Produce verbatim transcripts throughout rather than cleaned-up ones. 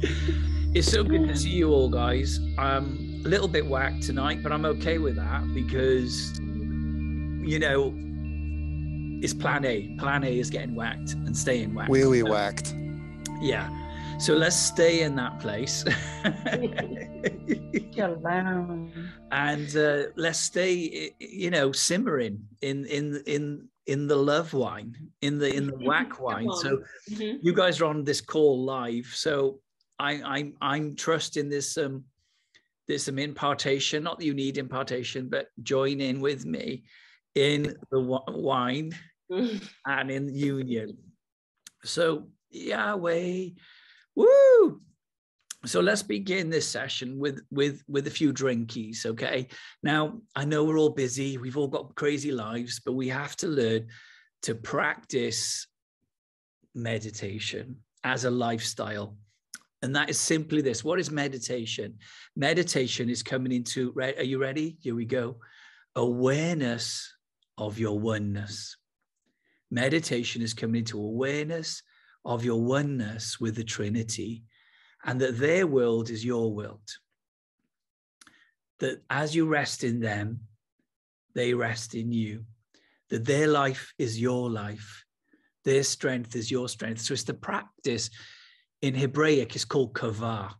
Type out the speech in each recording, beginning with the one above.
It's so good to see you all, guys. I'm a little bit whacked tonight, but I'm okay with that because, you know, it's plan A. Plan A is getting whacked and staying whacked. Were we so, whacked? Yeah. So let's stay in that place. And uh, let's stay, you know, simmering in in in in the love wine, in the in the whack wine. So mm-hmm. you guys are on this call live. So I, I'm I'm trusting this um there's some impartation. Not that you need impartation, but join in with me in the wine and in union. So Yahweh, woo! So let's begin this session with with with a few drinkies, okay? Now I know we're all busy, we've all got crazy lives, but we have to learn to practice meditation as a lifestyle. And that is simply this. What is meditation? Meditation is coming into, are you ready? Here we go. Awareness of your oneness. Meditation is coming into awareness of your oneness with the Trinity, and that their world is your world. That as you rest in them, they rest in you. That their life is your life. Their strength is your strength. So it's the practice. In Hebraic, it's called kavah.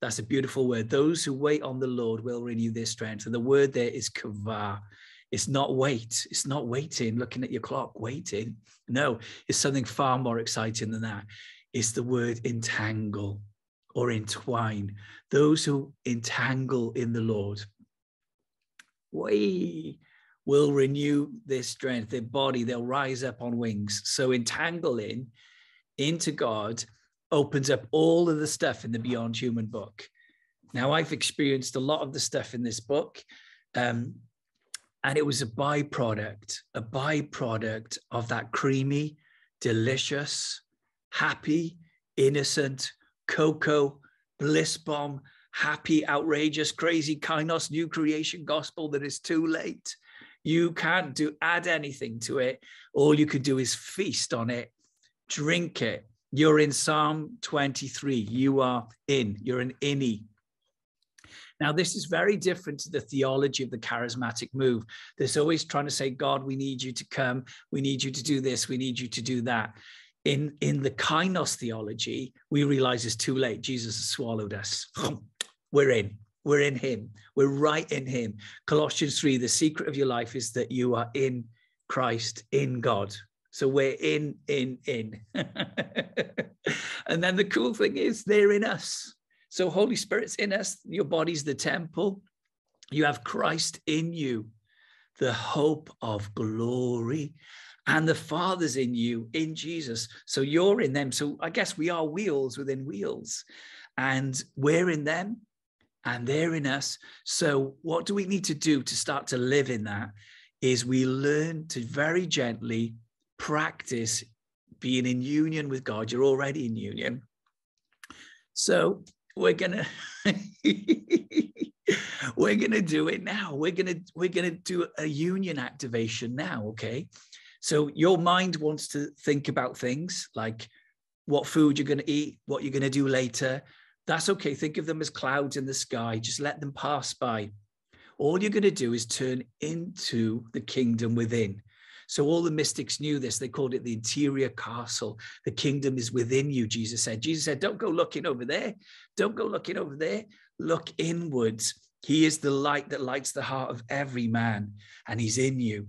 That's a beautiful word. Those who wait on the Lord will renew their strength. And the word there is kavah. It's not wait. It's not waiting, looking at your clock, waiting. No, it's something far more exciting than that. It's the word entangle or entwine. Those who entangle in the Lord, we will renew their strength, their body. They'll rise up on wings. So entangling into God opens up all of the stuff in the Beyond Human book. Now, I've experienced a lot of the stuff in this book, um, and it was a byproduct, a byproduct of that creamy, delicious, happy, innocent, cocoa, bliss bomb, happy, outrageous, crazy, kainos, new creation gospel that is too late. You can't do add anything to it. All you can do is feast on it, drink it. You're in Psalm twenty-three. You are in. You're an innie. Now, this is very different to the theology of the charismatic move. There's always trying to say, God, we need you to come. We need you to do this. We need you to do that. In, in the Kainos theology, we realize it's too late. Jesus has swallowed us. We're in. We're in him. We're right in him. Colossians three, the secret of your life is that you are in Christ, in God. So we're in, in, in. And then the cool thing is they're in us. So Holy Spirit's in us. Your body's the temple. You have Christ in you, the hope of glory. And the Father's in you, in Jesus. So you're in them. So I guess we are wheels within wheels. And we're in them and they're in us. So what do we need to do to start to live in that is we learn to very gently practice being in union with God. You're already in union. So we're gonna we're gonna do it now. We're gonna we're gonna do a union activation now. Okay. So your mind wants to think about things like what food you're gonna eat, what you're gonna do later. That's okay. Think of them as clouds in the sky. Just let them pass by. All you're gonna do is turn into the kingdom within. So all the mystics knew this. They called it the interior castle. The kingdom is within you, Jesus said. Jesus said, don't go looking over there. Don't go looking over there. Look inwards. He is the light that lights the heart of every man, and he's in you,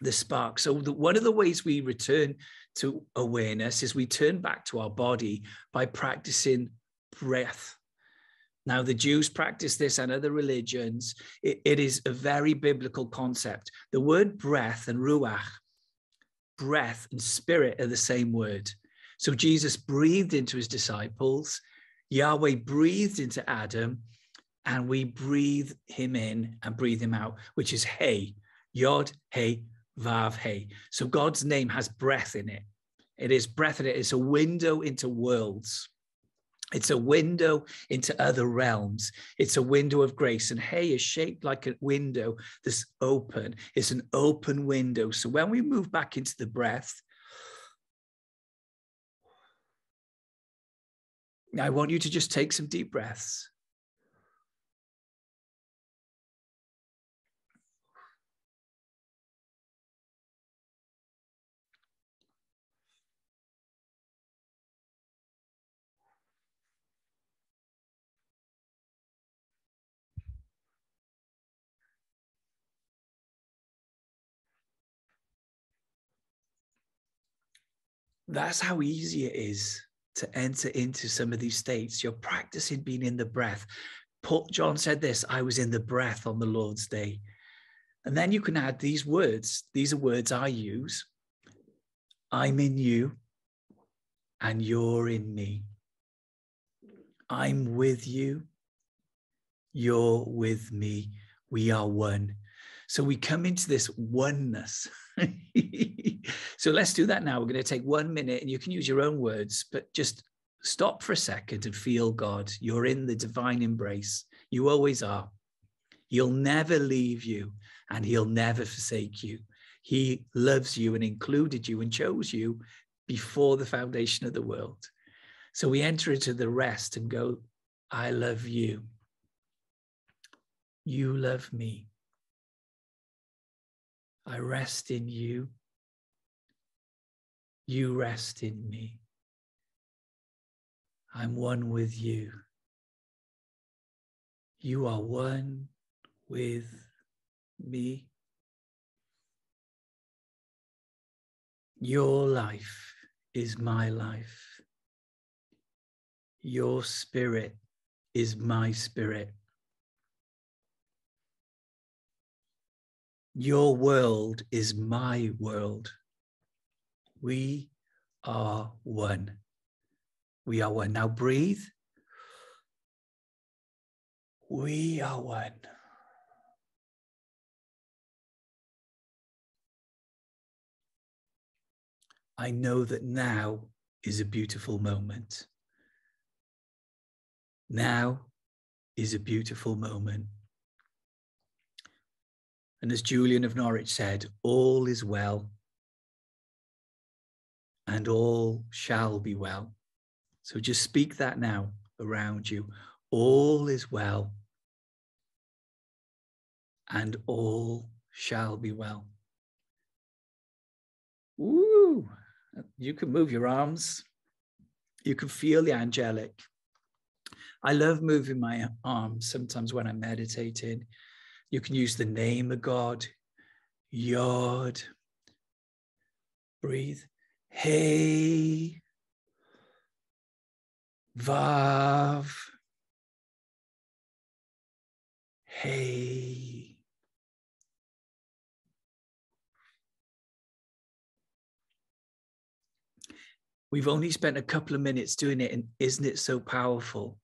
the spark. So the, one of the ways we return to awareness is we turn back to our body by practicing breath. Now, the Jews practice this and other religions. It, it is a very biblical concept. The word breath and ruach, breath and spirit are the same word. So Jesus breathed into his disciples. Yahweh breathed into Adam, and we breathe him in and breathe him out, which is He, Yod, He, Vav, He. So God's name has breath in it. It is breath in it. It's a window into worlds. It's a window into other realms. It's a window of grace. And hay is shaped like a window that's open. It's an open window. So when we move back into the breath, I want you to just take some deep breaths. That's how easy it is to enter into some of these states. You're practicing being in the breath. Paul, John said this, I was in the breath on the Lord's day. And then you can add these words. These are words I use. I'm in you and you're in me. I'm with you. You're with me. We are one. So we come into this oneness. So let's do that now. We're going to take one minute and you can use your own words, but just stop for a second and feel God. You're in the divine embrace. You always are. He'll never leave you and he'll never forsake you. He loves you and included you and chose you before the foundation of the world. So we enter into the rest and go, I love you. You love me. I rest in you. You rest in me. I'm one with you. You are one with me. Your life is my life. Your spirit is my spirit. Your world is my world. We are one. We are one. Now breathe. We are one. I know that now is a beautiful moment. Now is a beautiful moment. And as Julian of Norwich said, all is well, and all shall be well. So just speak that now around you. All is well, and all shall be well. Woo! You can move your arms. You can feel the angelic. I love moving my arms sometimes when I'm meditating. You can use the name of God, Yod. Breathe. Hey. Vav. Hey. We've only spent a couple of minutes doing it, and isn't it so powerful?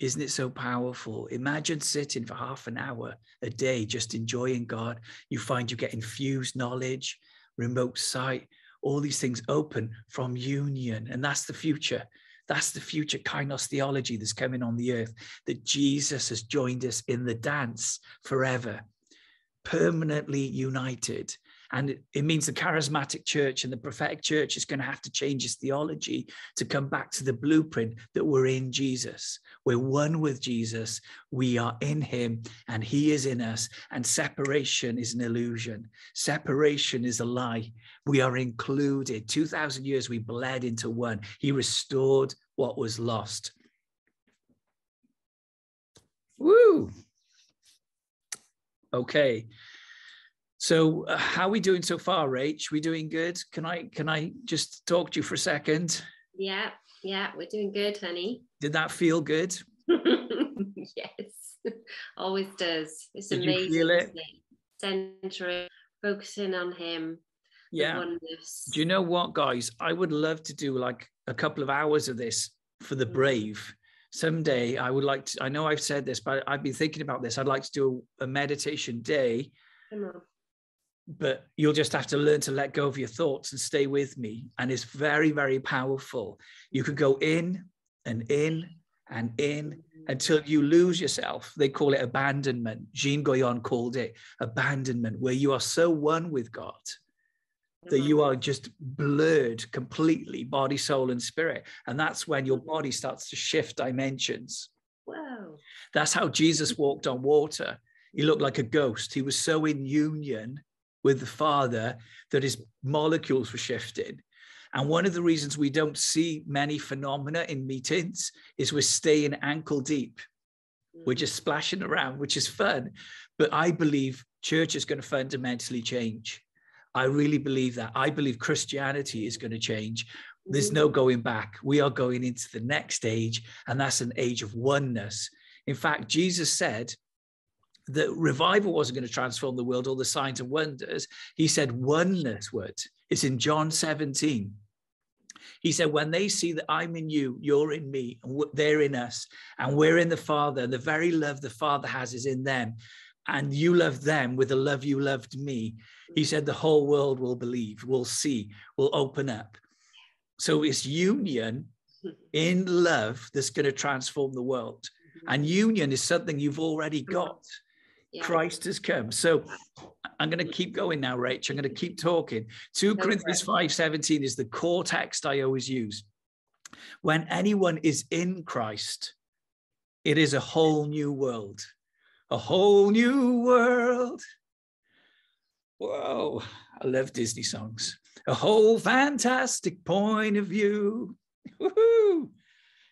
Isn't it so powerful? Imagine sitting for half an hour a day, just enjoying God. You find you get infused knowledge, remote sight, all these things open from union. And that's the future. That's the future Kainos theology that's coming on the earth, that Jesus has joined us in the dance forever, permanently united. And it means the charismatic church and the prophetic church is going to have to change its theology to come back to the blueprint that we're in Jesus. We're one with Jesus. We are in him and he is in us. And separation is an illusion. Separation is a lie. We are included. two thousand years we bled into one. He restored what was lost. Woo! Okay. So uh, how are we doing so far, Rach? We doing good? Can I can I just talk to you for a second? Yeah, yeah, we're doing good, honey. Did that feel good? Yes, always does. It's Did amazing. You feel it? Centering, focusing on him. Yeah. Do you know what, guys? I would love to do like a couple of hours of this for the brave. Someday I would like to, I know I've said this, but I've been thinking about this. I'd like to do a, a meditation day. Come on. But you'll just have to learn to let go of your thoughts and stay with me. And it's very, very powerful. You can go in and in and in until you lose yourself. They call it abandonment. Jean Goyon called it abandonment, where you are so one with God that you are just blurred completely, body, soul, and spirit. And that's when your body starts to shift dimensions. Wow. That's how Jesus walked on water. He looked like a ghost. He was so in union with the Father that his molecules were shifted. And one of the reasons we don't see many phenomena in meetings is we're staying ankle deep. We're just splashing around, which is fun. But I believe church is going to fundamentally change. I really believe that. I believe Christianity is going to change. There's no going back. We are going into the next age, and that's an age of oneness. In fact, Jesus said that revival wasn't going to transform the world, all the signs and wonders. He said oneness would. It's in John seventeen. He said, when they see that I'm in you, you're in me, and they're in us, and we're in the Father, and the very love the Father has is in them, and you love them with the love you loved me. He said, the whole world will believe, will see, will open up. So it's union in love that's going to transform the world. And union is something you've already got. Yeah. Christ has come. So I'm going to keep going now, Rach. I'm going to keep talking. Second Corinthians five seventeen is the core text I always use. When anyone is in Christ, it is a whole new world. A whole new world. Whoa, I love Disney songs. A whole fantastic point of view. Woohoo!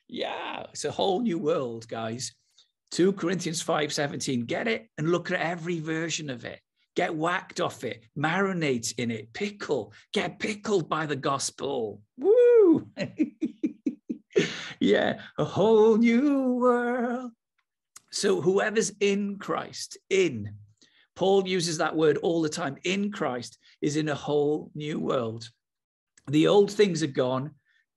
Yeah, it's a whole new world, guys. Second Corinthians five seventeen, get it and look at every version of it. Get whacked off it, marinate in it, pickle, get pickled by the gospel. Woo! Yeah, a whole new world. So whoever's in Christ, in, Paul uses that word all the time, in Christ is in a whole new world. The old things are gone.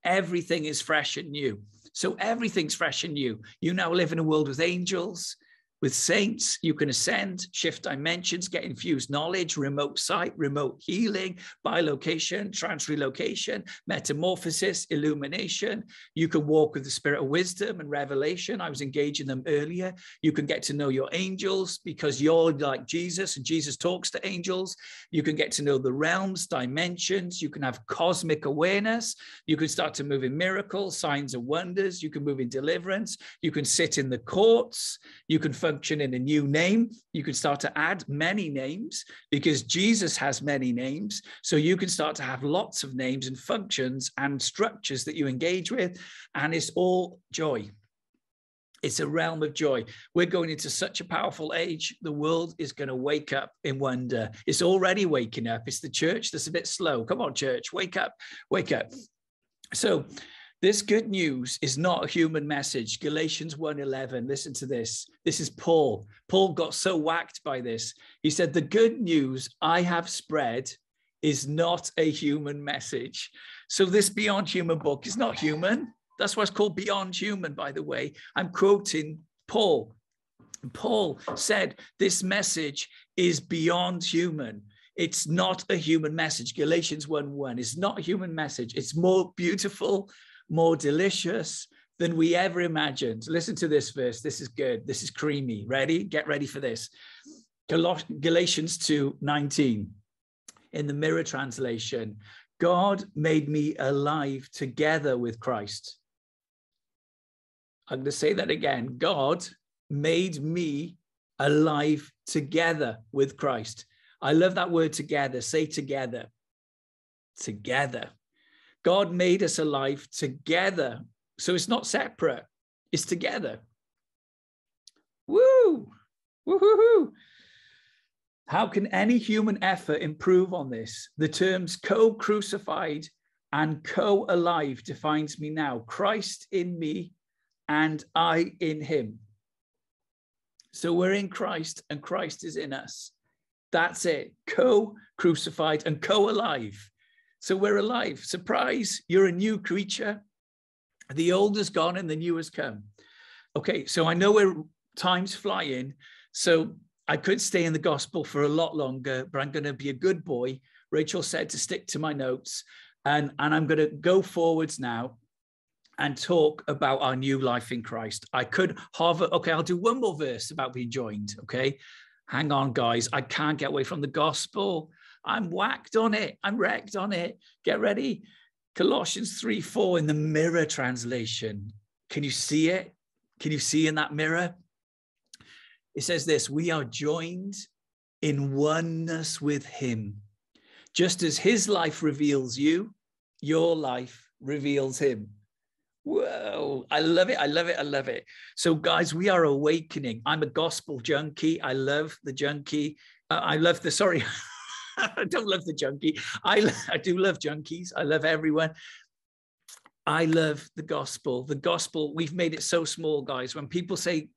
Everything is fresh and new. So everything's fresh and new. You now live in a world with angels, with saints. You can ascend, shift dimensions, get infused knowledge, remote sight, remote healing, bilocation, transrelocation, metamorphosis, illumination. You can walk with the spirit of wisdom and revelation. I was engaging them earlier. You can get to know your angels because you're like Jesus and Jesus talks to angels. You can get to know the realms, dimensions. You can have cosmic awareness. You can start to move in miracles, signs and wonders. You can move in deliverance. You can sit in the courts. You can focus in a new name. You can start to add many names because Jesus has many names. So you can start to have lots of names and functions and structures that you engage with. And it's all joy. It's a realm of joy. We're going into such a powerful age. The world is going to wake up in wonder. It's already waking up. It's the church that's a bit slow. Come on, church, wake up, wake up. So this good news is not a human message. Galatians one eleven, listen to this. This is Paul. Paul got so whacked by this. He said, the good news I have spread is not a human message. So this Beyond Human book is not human. That's why it's called Beyond Human, by the way. I'm quoting Paul. Paul said, this message is beyond human. It's not a human message. Galatians one one is not a human message. It's more beautiful, more delicious than we ever imagined. Listen to this verse. This is good. This is creamy. Ready? Get ready for this. Galatians two nineteen in the Mirror Translation. God made me alive together with Christ. I'm going to say that again. God made me alive together with Christ. I love that word together. Say together. Together. God made us alive together. So it's not separate. It's together. Woo! Woo-hoo-hoo! How can any human effort improve on this? The terms co-crucified and co-alive defines me now. Christ in me and I in him. So we're in Christ and Christ is in us. That's it. Co-crucified and co-alive. So we're alive. Surprise, you're a new creature. The old is gone and the new has come. Okay, so I know we're time's flying, so I could stay in the gospel for a lot longer, but I'm going to be a good boy. Rachel said to stick to my notes, and, and I'm going to go forwards now and talk about our new life in Christ. I could hover. Okay, I'll do one more verse about being joined, okay? Hang on, guys. I can't get away from the gospel. I'm whacked on it. I'm wrecked on it. Get ready. Colossians three four in the Mirror translation. Can you see it? Can you see in that mirror? It says this: we are joined in oneness with him. Just as his life reveals you, your life reveals him. Whoa, I love it. I love it. I love it. So guys, we are awakening. I'm a gospel junkie. I love the junkie. Uh, I love the, sorry, I don't love the junkie. I, I do love junkies. I love everyone. I love the gospel. The gospel, we've made it so small, guys. When people say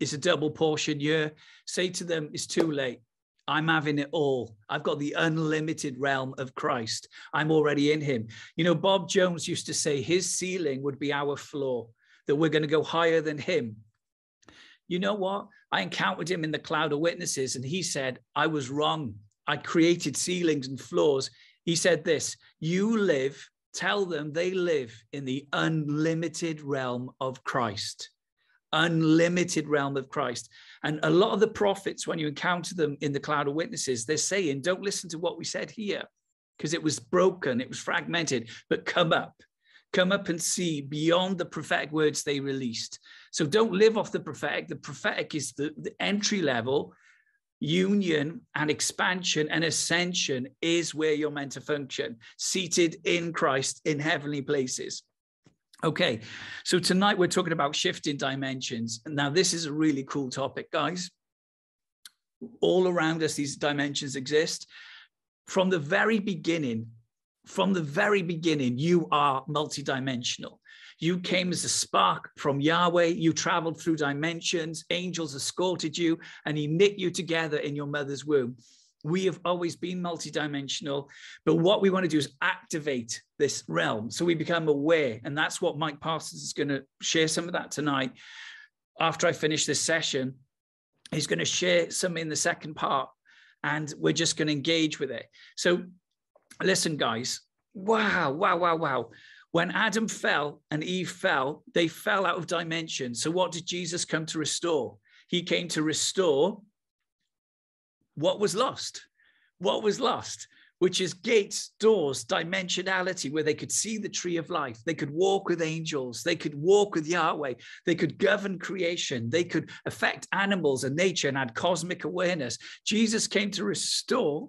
it's a double portion year, say to them, it's too late. I'm having it all. I've got the unlimited realm of Christ. I'm already in him. You know, Bob Jones used to say his ceiling would be our floor, that we're going to go higher than him. You know what? I encountered him in the cloud of witnesses, and he said, I was wrong. I created ceilings and floors. He said this: you live, tell them they live in the unlimited realm of Christ. Unlimited realm of Christ. And a lot of the prophets, when you encounter them in the cloud of witnesses, they're saying, don't listen to what we said here, because it was broken, it was fragmented, but come up, come up and see beyond the prophetic words they released. So don't live off the prophetic. The prophetic is the, the entry level. Union and expansion and ascension is where you're meant to function, seated in Christ in heavenly places. Okay, so tonight we're talking about shifting dimensions. Now, this is a really cool topic, guys. All around us, these dimensions exist. From the very beginning, from the very beginning, you are multidimensional. You came as a spark from Yahweh. You traveled through dimensions. Angels escorted you, and he knit you together in your mother's womb. We have always been multidimensional, but what we want to do is activate this realm so we become aware. And that's what Mike Parsons is going to share some of that tonight. After I finish this session, he's going to share some in the second part, and we're just going to engage with it. So listen, guys. Wow, wow, wow, wow. When Adam fell and Eve fell, they fell out of dimension. So what did Jesus come to restore? He came to restore what was lost, what was lost, which is gates, doors, dimensionality, where they could see the tree of life. They could walk with angels. They could walk with Yahweh. They could govern creation. They could affect animals and nature and add cosmic awareness. Jesus came to restore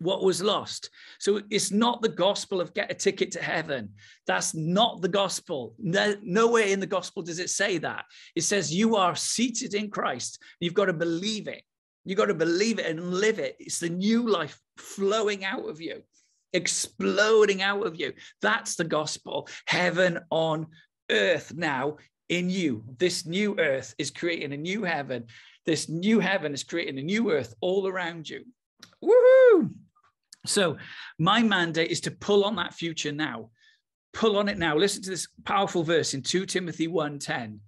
what was lost. So it's not the gospel of get a ticket to heaven. That's not the gospel. No, nowhere in the gospel does it say that. It says you are seated in Christ. You've got to believe it. You've got to believe it and live it. It's the new life flowing out of you, exploding out of you. That's the gospel. Heaven on earth now in you. This new earth is creating a new heaven. This new heaven is creating a new earth all around you. Woohoo! So my mandate is to pull on that future now. Pull on it now. Listen to this powerful verse in two Timothy one ten.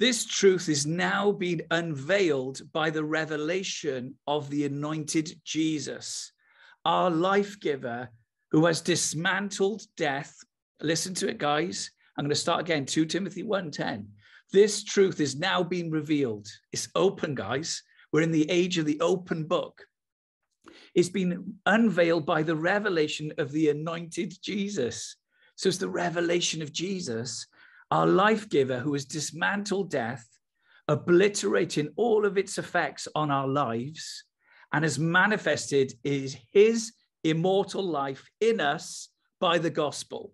This truth is now being unveiled by the revelation of the anointed Jesus, our life giver, who has dismantled death. Listen to it, guys. I'm going to start again, two Timothy one ten. This truth is now being revealed. It's open, guys. We're in the age of the open book. It's been unveiled by the revelation of the anointed Jesus. So it's the revelation of Jesus, our life giver, who has dismantled death, obliterating all of its effects on our lives, and has manifested is his immortal life in us by the gospel.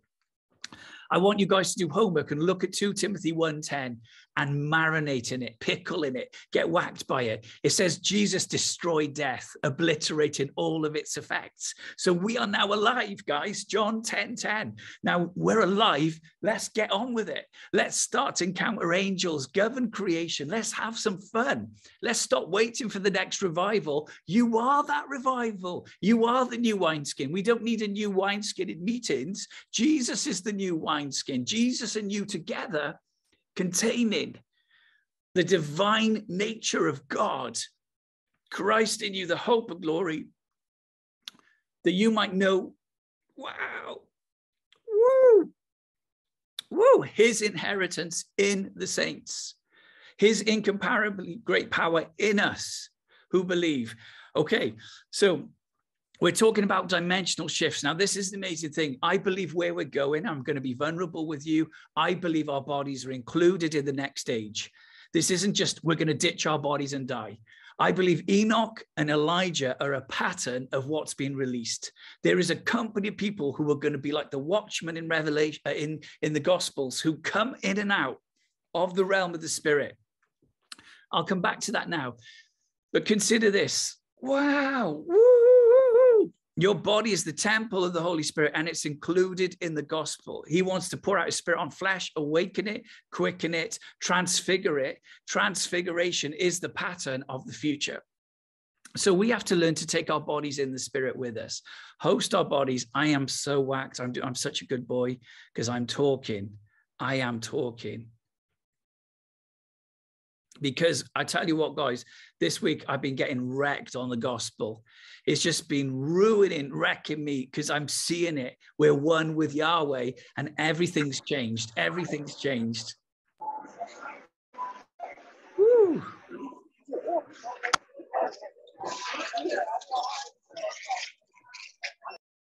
I want you guys to do homework and look at two Timothy one ten and marinate in it, pickle in it, get whacked by it. It says Jesus destroyed death, obliterating all of its effects. So we are now alive, guys. John ten ten. Now we're alive. Let's get on with it. Let's start to encounter angels, govern creation. Let's have some fun. Let's stop waiting for the next revival. You are that revival. You are the new wineskin. We don't need a new wineskin in meetings. Jesus is the new wineskin. Skin. Jesus and you together, containing the divine nature of God, Christ in you, the hope of glory, that you might know, wow, woo, woo, his inheritance in the saints, his incomparably great power in us who believe. Okay, so We're talking about dimensional shifts. Now, this is the amazing thing. I believe where we're going, I'm going to be vulnerable with you. I believe our bodies are included in the next stage. This isn't just we're going to ditch our bodies and die. I believe Enoch and Elijah are a pattern of what's been released. There is a company of people who are going to be like the watchmen in Revelation, in, in the Gospels, who come in and out of the realm of the Spirit. I'll come back to that now. But consider this. Wow. Woo-hoo-hoo. Your body is the temple of the Holy Spirit, and it's included in the gospel. He wants to pour out his Spirit on flesh, awaken it, quicken it, transfigure it. Transfiguration is the pattern of the future. So we have to learn to take our bodies in the Spirit with us. Host our bodies. I am so whacked. I'm, I'm such a good boy because I'm talking. I am talking. Because I tell you what, guys, this week I've been getting wrecked on the gospel. It's just been ruining, wrecking me, because I'm seeing it. We're one with Yahweh, and everything's changed. Everything's changed. Woo.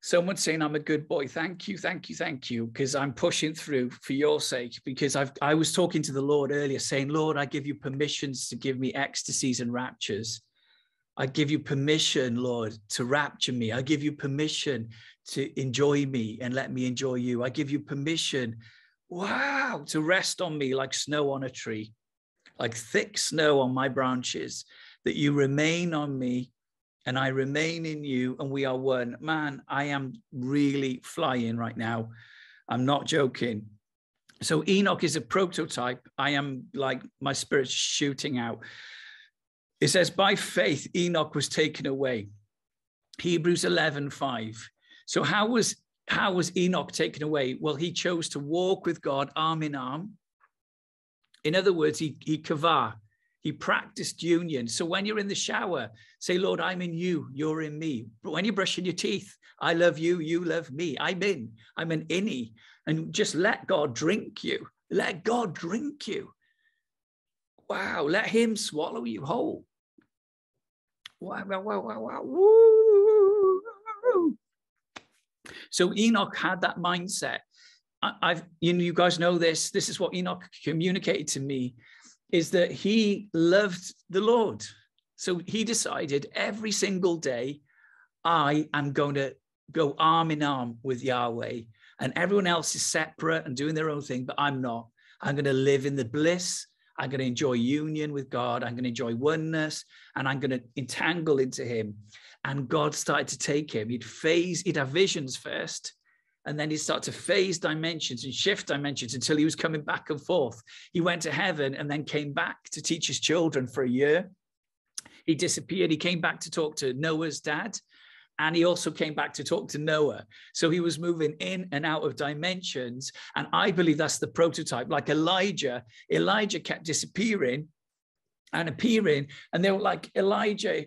Someone's saying I'm a good boy. Thank you, thank you, thank you, because I'm pushing through for your sake, because I've, I was talking to the Lord earlier saying, Lord, I give you permissions to give me ecstasies and raptures. I give you permission, Lord, to rapture me. I give you permission to enjoy me and let me enjoy you. I give you permission, wow, to rest on me like snow on a tree, like thick snow on my branches, that you remain on me and I remain in you, and we are one. Man, I am really flying right now. I'm not joking. So Enoch is a prototype. I am like, my spirit's shooting out. It says, by faith, Enoch was taken away. Hebrews eleven five. So how was, how was Enoch taken away? Well, he chose to walk with God arm in arm. In other words, he, he kavah. He practiced union. So when you're in the shower, say, Lord, I'm in you, you're in me. But when you're brushing your teeth, I love you, you love me. I'm in, I'm an innie. And just let God drink you. Let God drink you. Wow, let him swallow you whole. Wow, wow, wow, wow, wow. Woo. So Enoch had that mindset. I, I've, you know, you guys know this. This is what Enoch communicated to me. Is that he loved the Lord. So he decided every single day, I am going to go arm in arm with Yahweh. And everyone else is separate and doing their own thing, but I'm not. I'm going to live in the bliss. I'm going to enjoy union with God. I'm going to enjoy oneness. And I'm going to entangle into him. And God started to take him. He'd phase, he'd have visions first. And then he started to phase dimensions and shift dimensions until he was coming back and forth. He went to heaven and then came back to teach his children for a year. He disappeared. He came back to talk to Noah's dad. And he also came back to talk to Noah. So he was moving in and out of dimensions. And I believe that's the prototype. Like Elijah, Elijah kept disappearing and appearing. And they were like, Elijah,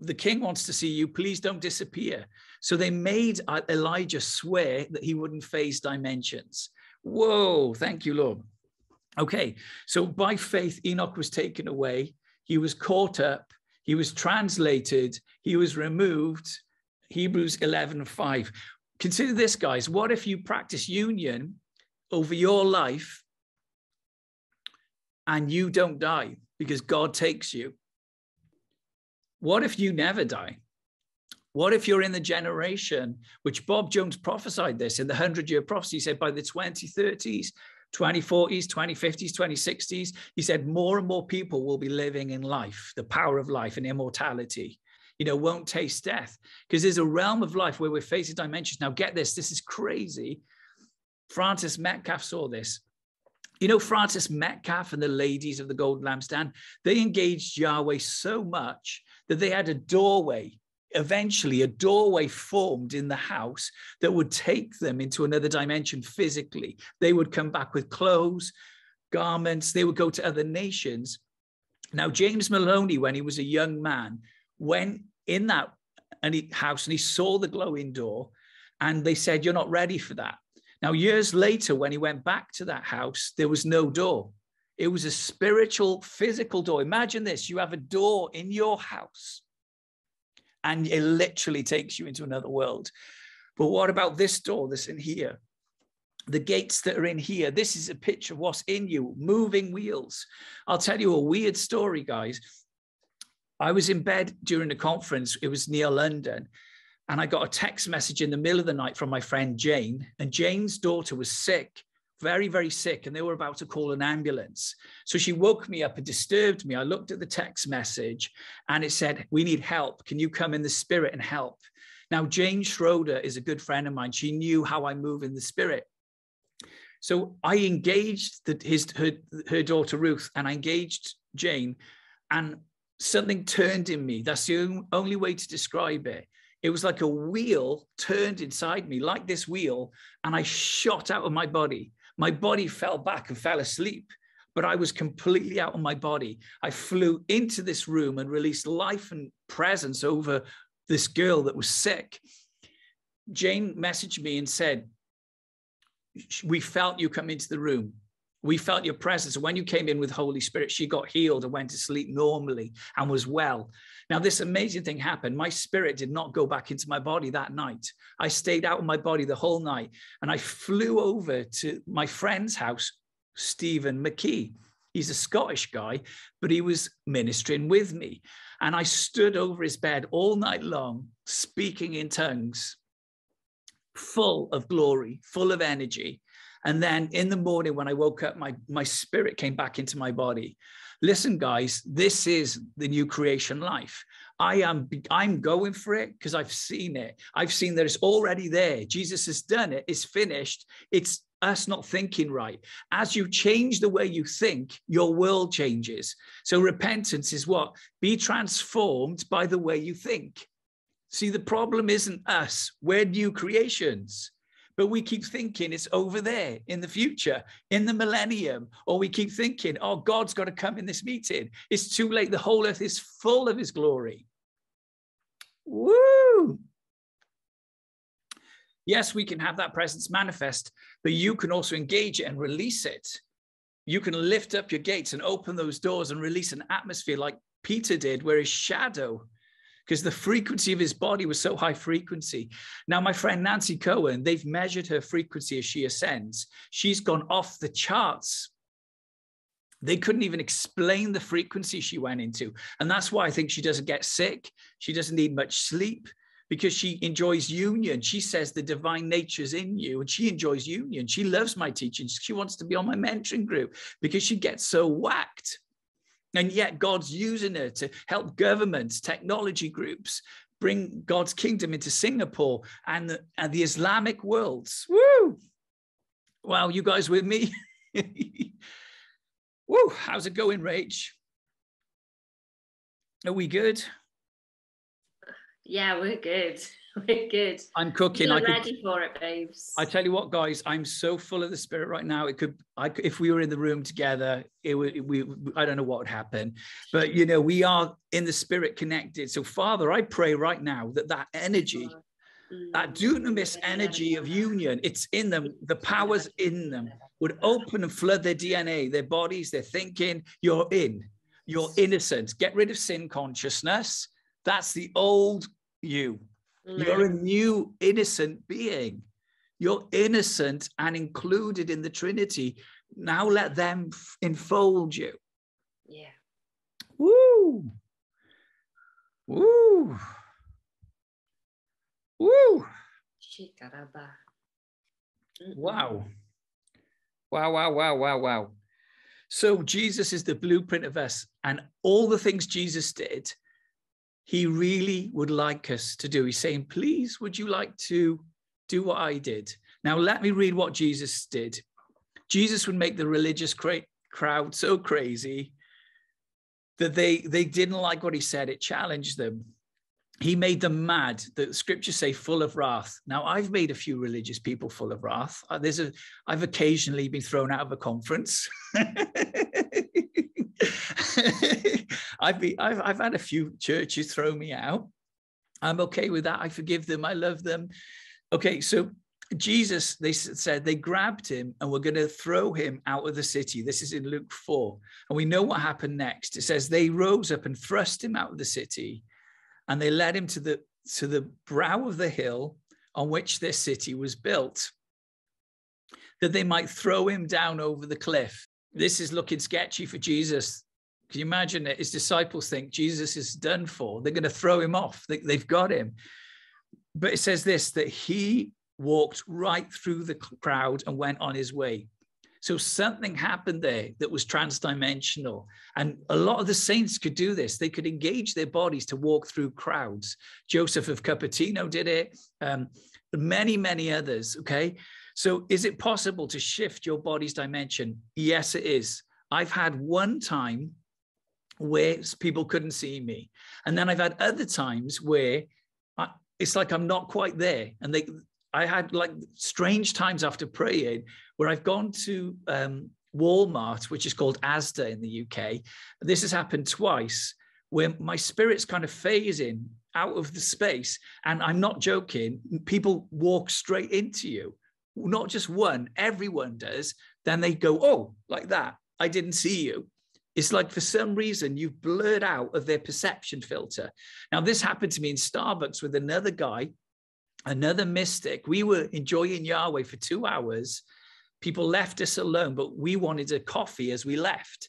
the king wants to see you. Please don't disappear. So they made Elijah swear that he wouldn't phase dimensions. Whoa, thank you, Lord. Okay, so by faith, Enoch was taken away. He was caught up. He was translated. He was removed. Hebrews eleven five. Consider this, guys. What if you practice union over your life and you don't die because God takes you? What if you never die? What if you're in the generation, which Bob Jones prophesied this in the hundred-year prophecy? He said by the twenty thirties, twenty forties, twenty fifties, twenty sixties, he said more and more people will be living in life, the power of life and immortality, you know, won't taste death. Because there's a realm of life where we're facing dimensions. Now get this, this is crazy. Francis Metcalfe saw this. You know, Francis Metcalfe and the ladies of the Golden Lampstand, they engaged Yahweh so much that they had a doorway. Eventually, a doorway formed in the house that would take them into another dimension physically. They would come back with clothes, garments. They would go to other nations. Now, James Maloney, when he was a young man, went in that house and he saw the glowing door, and they said, you're not ready for that. Now, years later, when he went back to that house, there was no door. It was a spiritual, physical door. Imagine this. You have a door in your house. and it literally takes you into another world. But what about this door that's in here? The gates that are in here, this is a picture of what's in you, moving wheels. I'll tell you a weird story, guys. I was in bed during the conference. It was near London. And I got a text message in the middle of the night from my friend Jane. And Jane's daughter was sick, very, very sick. And they were about to call an ambulance. So she woke me up and disturbed me. I looked at the text message and it said, "We need help. Can you come in the spirit and help?" Now, Jane Schroeder is a good friend of mine. She knew how I move in the spirit. So I engaged the, his, her, her daughter, Ruth, and I engaged Jane, and something turned in me. That's the only way to describe it. It was like a wheel turned inside me, like this wheel, and I shot out of my body. My body fell back and fell asleep, but I was completely out of my body. I flew into this room and released life and presence over this girl that was sick. Jane messaged me and said, "We felt you come into the room. We felt your presence. When you came in with Holy Spirit, she got healed and went to sleep normally and was well." Now, this amazing thing happened. My spirit did not go back into my body that night. I stayed out of my body the whole night. And I flew over to my friend's house, Stephen McKee. He's a Scottish guy, but he was ministering with me. And I stood over his bed all night long, speaking in tongues, full of glory, full of energy. And then in the morning when I woke up, my, my spirit came back into my body. Listen, guys, this is the new creation life. I am, I'm going for it because I've seen it. I've seen that it's already there. Jesus has done it. It's finished. It's us not thinking right. As you change the way you think, your world changes. So repentance is what? Be transformed by the way you think. See, the problem isn't us. We're new creations, but we keep thinking it's over there in the future, in the millennium, or we keep thinking, oh, God's got to come in this meeting. It's too late. The whole earth is full of his glory. Woo! Yes, we can have that presence manifest, but you can also engage it and release it. You can lift up your gates and open those doors and release an atmosphere like Peter did, where his shadow, because the frequency of his body was so high frequency. Now, my friend Nancy Cohen, they've measured her frequency as she ascends. She's gone off the charts. They couldn't even explain the frequency she went into. And that's why I think she doesn't get sick. She doesn't need much sleep because she enjoys union. She says the divine nature's in you and she enjoys union. She loves my teachings. She wants to be on my mentoring group because she gets so whacked. And yet God's using her to help governments, technology groups, bring God's kingdom into Singapore and the, and the Islamic worlds. Woo! Wow, you guys with me? Woo, how's it going, Rach? Are we good? Yeah, we're good. We're good. I'm cooking. You're I could, ready for it, babes. I tell you what, guys, I'm so full of the Spirit right now. It could, I, if we were in the room together, it would. We, I don't know what would happen, but you know, we are in the Spirit connected. So, Father, I pray right now that that energy, mm-hmm. that dunamis energy of union, it's in them. The powers in them would open and flood their D N A, their bodies, their thinking. You're in. You're innocent. Get rid of sin consciousness. That's the old you. You're a new innocent being. You're innocent and included in the Trinity. Now let them enfold you. Yeah. Woo. Woo. Woo. Wow. Wow, wow, wow, wow, wow. So Jesus is the blueprint of us, and all the things Jesus did, he really would like us to do. He's saying, please, would you like to do what I did? Now, let me read what Jesus did. Jesus would make the religious cra- crowd so crazy that they, they didn't like what he said. It challenged them. He made them mad. The scriptures say full of wrath. Now, I've made a few religious people full of wrath. There's a, I've occasionally been thrown out of a conference. I've, been, I've, I've had a few churches throw me out. I'm okay with that. I forgive them. I love them. Okay, so Jesus, they said they grabbed him and were going to throw him out of the city. This is in Luke four. And we know what happened next. It says they rose up and thrust him out of the city. and they led him to the, to the brow of the hill on which their city was built, that they might throw him down over the cliff. This is looking sketchy for Jesus. Can you imagine it? His disciples think Jesus is done for. They're going to throw him off. They, they've got him. But it says this, that he walked right through the crowd and went on his way. So something happened there that was transdimensional. And a lot of the saints could do this. They could engage their bodies to walk through crowds. Joseph of Cupertino did it. Um, many, many others, okay? So is it possible to shift your body's dimension? Yes, it is. I've had one time where people couldn't see me. And then I've had other times where I, it's like I'm not quite there. And they, I had like strange times after praying where I've gone to um, Walmart, which is called Asda in the U K. This has happened twice, where my spirit's kind of phasing out of the space. And I'm not joking. People walk straight into you. Not just one, everyone does. Then they go, oh, like that. I didn't see you. It's like for some reason you've blurred out of their perception filter. Now, this happened to me in Starbucks with another guy, another mystic. We were enjoying Yahweh for two hours. People left us alone, but we wanted a coffee as we left.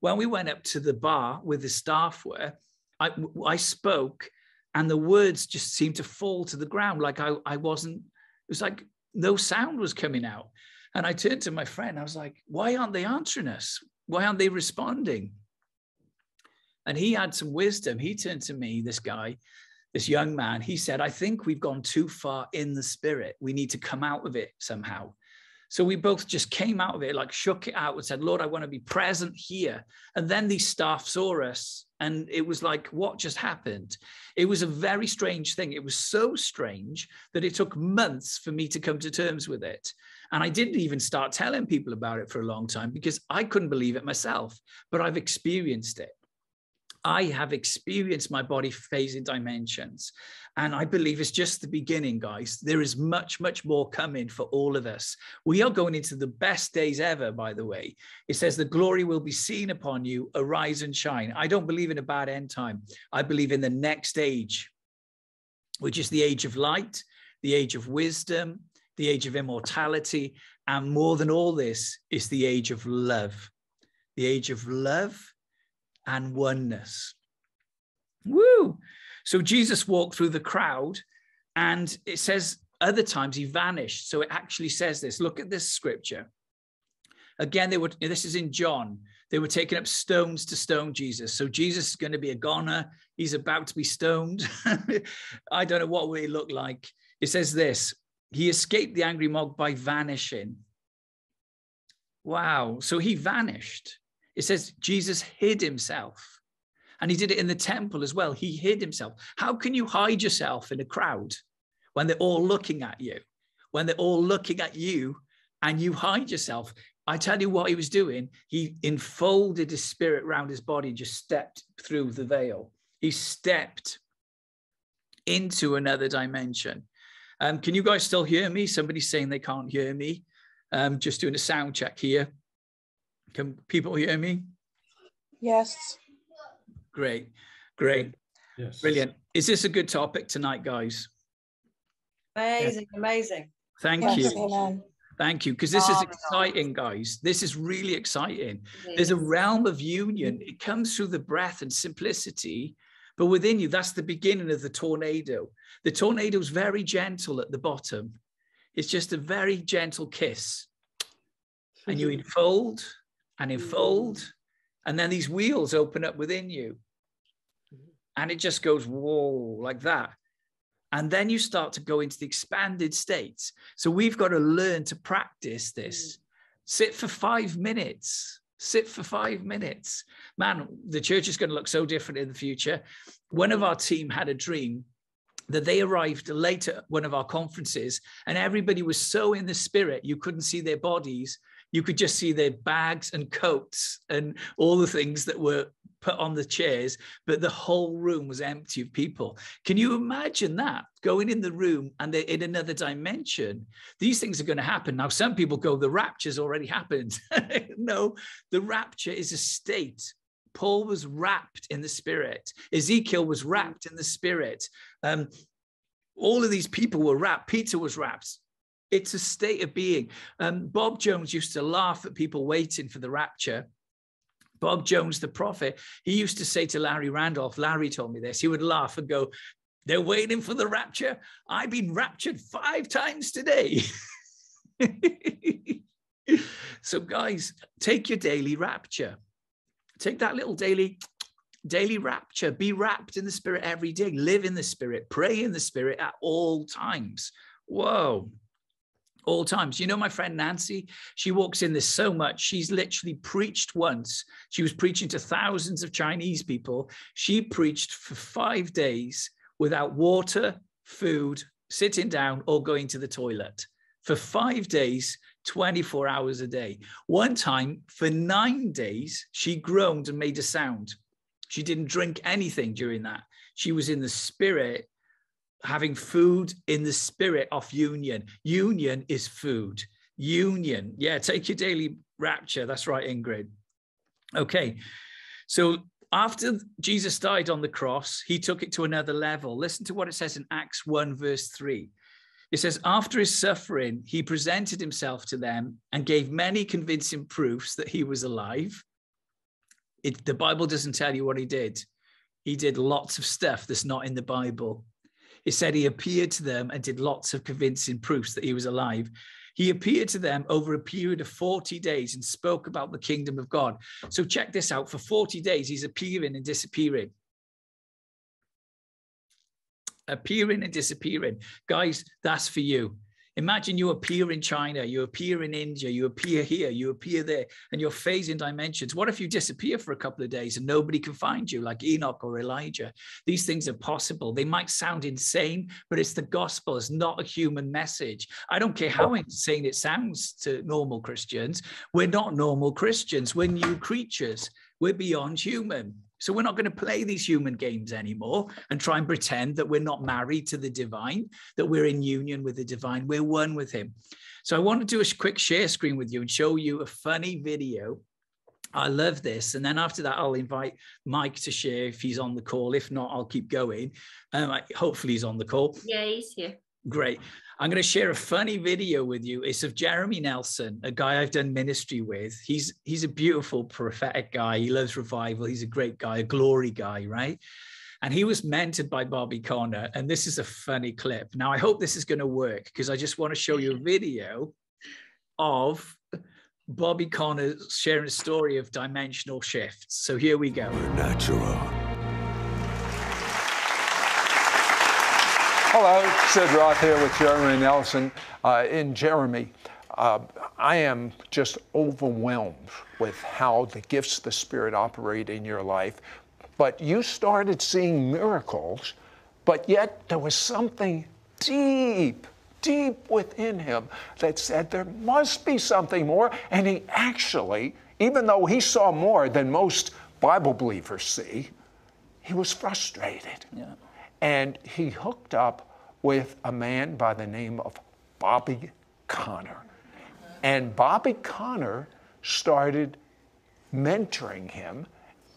When we went up to the bar with the staff were, I, I spoke and the words just seemed to fall to the ground. Like I, I wasn't, it was like, no sound was coming out. And I turned to my friend. I was like, why aren't they answering us? Why aren't they responding? And he had some wisdom. He turned to me, this guy, this young man. He said, I think we've gone too far in the spirit. We need to come out of it somehow. So we both just came out of it, like shook it out and said, Lord, I want to be present here. And then these staff saw us. And it was like, what just happened? It was a very strange thing. It was so strange that it took months for me to come to terms with it. And I didn't even start telling people about it for a long time because I couldn't believe it myself, but I've experienced it. I have experienced my body phasing dimensions. And I believe it's just the beginning, guys. There is much, much more coming for all of us. We are going into the best days ever, by the way. It says the glory will be seen upon you, arise and shine. I don't believe in a bad end time. I believe in the next age, which is the age of light, the age of wisdom, the age of immortality. And more than all this is the age of love, the age of love and oneness. Woo! So Jesus walked through the crowd, and it says other times he vanished. So it actually says this. Look at this scripture. Again, they were, this is in John. They were taking up stones to stone Jesus. So Jesus is going to be a goner. He's about to be stoned. I don't know what will he look like. It says this. He escaped the angry mob by vanishing. Wow. So he vanished. It says Jesus hid himself, and he did it in the temple as well. He hid himself. How can you hide yourself in a crowd when they're all looking at you, when they're all looking at you and you hide yourself? I tell you what he was doing. He enfolded his spirit around his body and just stepped through the veil. He stepped into another dimension. Um, can you guys still hear me? Somebody's saying they can't hear me. Um, just doing a sound check here. Can people hear me? Yes. Great. Great. Yes. Brilliant. Is this a good topic tonight, guys? Amazing. Yeah. Amazing. Thank yes, you. Amen. Thank you. Because this oh, is exciting, guys. This is really exciting. Yes. There's a realm of union. Mm-hmm. It comes through the breath and simplicity, but within you, that's the beginning of the tornado. The tornado is very gentle at the bottom. It's just a very gentle kiss. And you enfold and enfold, and then these wheels open up within you, and it just goes, whoa, like that. And then you start to go into the expanded states. So we've got to learn to practice this. Sit for five minutes, sit for five minutes. Man, the church is going to look so different in the future. One of our team had a dream that they arrived late at one of our conferences, and everybody was so in the spirit, you couldn't see their bodies. You could just see their bags and coats and all the things that were put on the chairs, but the whole room was empty of people. Can you imagine that? Going in the room and they're in another dimension. These things are going to happen. Now, some people go, the rapture's already happened. No, the rapture is a state Paul was wrapped in the Spirit. Ezekiel was wrapped in the Spirit. Um, all of these people were wrapped. Peter was wrapped. It's a state of being. Um, Bob Jones used to laugh at people waiting for the rapture. Bob Jones, the prophet, he used to say to Larry Randolph, Larry told me this, he would laugh and go, they're waiting for the rapture. I've been raptured five times today. So guys, take your daily rapture. Take that little daily, daily rapture. Be wrapped in the Spirit every day. Live in the Spirit. Pray in the Spirit at all times. Whoa. All times. You know, my friend Nancy, she walks in this so much. She's literally preached once. She was preaching to thousands of Chinese people. She preached for five days without water, food, sitting down, or going to the toilet. For five days, twenty-four hours a day. One time, for nine days, she groaned and made a sound. She didn't drink anything during that. She was in the Spirit, having food in the Spirit of union. Union is food. Union. Yeah, take your daily rapture. That's right, Ingrid. Okay. So after Jesus died on the cross, he took it to another level. Listen to what it says in Acts one, verse three. It says, after his suffering, he presented himself to them and gave many convincing proofs that he was alive. It, the Bible doesn't tell you what he did. He did lots of stuff that's not in the Bible. It said he appeared to them and did lots of convincing proofs that he was alive. He appeared to them over a period of forty days and spoke about the kingdom of God. So check this out. For forty days, he's appearing and disappearing. Appearing and disappearing. Guys, that's for you. Imagine you appear in China, you appear in India, you appear here, you appear there, and you're phasing dimensions. What if you disappear for a couple of days and nobody can find you, like Enoch or Elijah? These things are possible. They might sound insane, but it's the gospel. It's not a human message. I don't care how insane it sounds to normal Christians. We're not normal Christians. We're new creatures. We're beyond human. So we're not going to play these human games anymore and try and pretend that we're not married to the divine, that we're in union with the divine. We're one with him. So I want to do a quick share screen with you and show you a funny video. I love this. And then after that, I'll invite Mike to share if he's on the call. If not, I'll keep going. Um, I, hopefully he's on the call. Yeah, he's here. Great. I'm going to share a funny video with you. It's of Jeremy Nelson, a guy I've done ministry with. He's he's a beautiful prophetic guy. He loves revival. He's a great guy, a glory guy, right? And he was mentored by Bobby Conner. And this is a funny clip. Now, I hope this is going to work because I just want to show you a video of Bobby Conner sharing a story of dimensional shifts. So here we go. We're natural. Hello, Sid Roth here with Jeremy Nelson. Uh, in Jeremy, uh, I am just overwhelmed with how the gifts of the Spirit operate in your life. But you started seeing miracles, but yet there was something deep, deep within him that said there must be something more. And he actually, even though he saw more than most Bible believers see, he was frustrated. Yeah. And he hooked up with a man by the name of Bobby Conner. And Bobby Conner started mentoring him,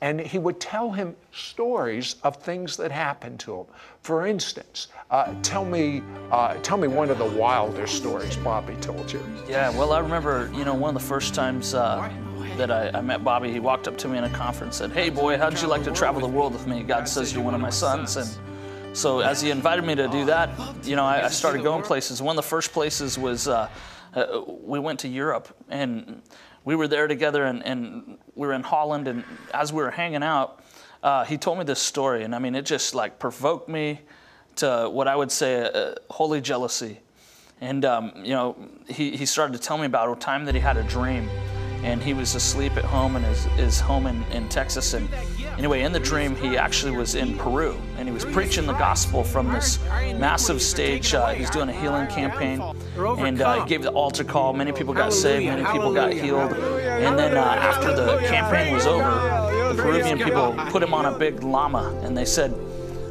and he would tell him stories of things that happened to him. For instance, uh, tell me uh, tell me one of the wilder stories Bobby told you. Yeah, well, I remember, you know, one of the first times uh, that I, I met Bobby, he walked up to me in a conference and said, hey, boy, how'd you like to travel the world with me? God says you're one of my sons. And so as he invited me to do that, you know, I, I started going places. One of the first places was uh, uh, we went to Europe, and we were there together, and, and we were in Holland, and as we were hanging out, uh, he told me this story, and I mean, it just like provoked me to what I would say uh, holy jealousy. And, um, you know, he, he started to tell me about a time that he had a dream, and he was asleep at home in his, his home in, in Texas. And anyway, in the dream, he actually was in Peru, and he was preaching the gospel from this massive stage. Uh, he was doing a healing campaign, and uh, he gave the altar call. Many people got saved, many people got healed. And then uh, after the campaign was over, the Peruvian people put him on a big llama, and they said,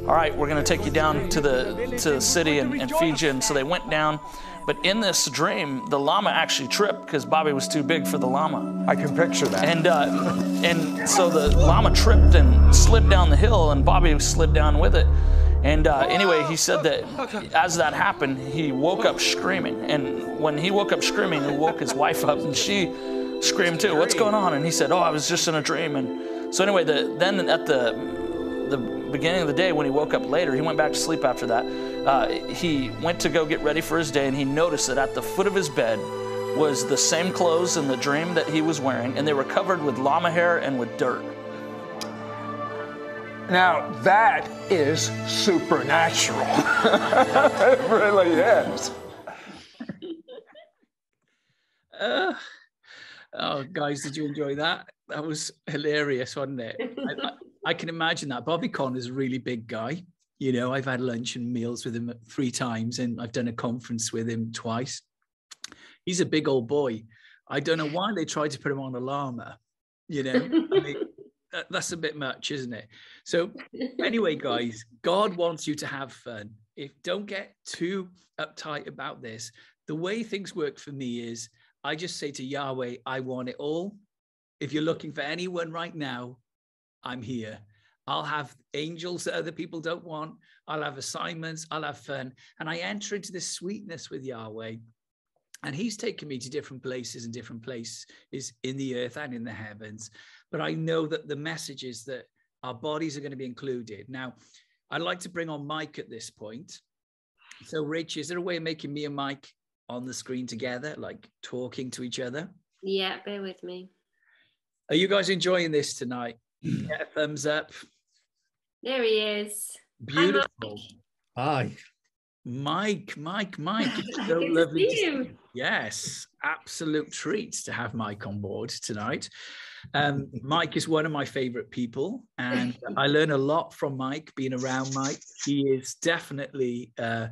all right, we're gonna take you down to the, to the city and, and feed you. And so they went down. But in this dream, the llama actually tripped because Bobby was too big for the llama. I can picture that. And uh, and so the llama tripped and slipped down the hill, and Bobby slid down with it. And uh, anyway, he said that as that happened, he woke up screaming. And when he woke up screaming, he woke his wife up, and she screamed too. What's going on? And he said, "Oh, I was just in a dream." And so anyway, the, then at the the beginning of the day, when he woke up later, he went back to sleep after that. Uh, he went to go get ready for his day, and he noticed that at the foot of his bed was the same clothes in the dream that he was wearing, and they were covered with llama hair and with dirt. Now, that is supernatural. It really is. Uh, oh, guys, did you enjoy that? That was hilarious, wasn't it? I, I, I can imagine that. Bobby Conner is a really big guy. You know, I've had lunch and meals with him three times, and I've done a conference with him twice. He's a big old boy. I don't know why they tried to put him on a llama. You know, I mean, that, that's a bit much, isn't it? So anyway, guys, God wants you to have fun. If don't get too uptight about this. The way things work for me is I just say to Yahweh, I want it all. If you're looking for anyone right now, I'm here. I'll have angels that other people don't want. I'll have assignments. I'll have fun. And I enter into this sweetness with Yahweh. And he's taken me to different places and different places in the earth and in the heavens. But I know that the message is that our bodies are going to be included. Now, I'd like to bring on Mike at this point. So, Rich, is there a way of making me and Mike on the screen together, like talking to each other? Yeah, bear with me. Are you guys enjoying this tonight? Yeah, thumbs up. There he is. Beautiful. Hi, Mike. Hi. Mike, Mike, Mike. It's so lovely to see you. Yes, absolute treat to have Mike on board tonight. Um, Mike is one of my favorite people, and I learn a lot from Mike, being around Mike. He is definitely uh,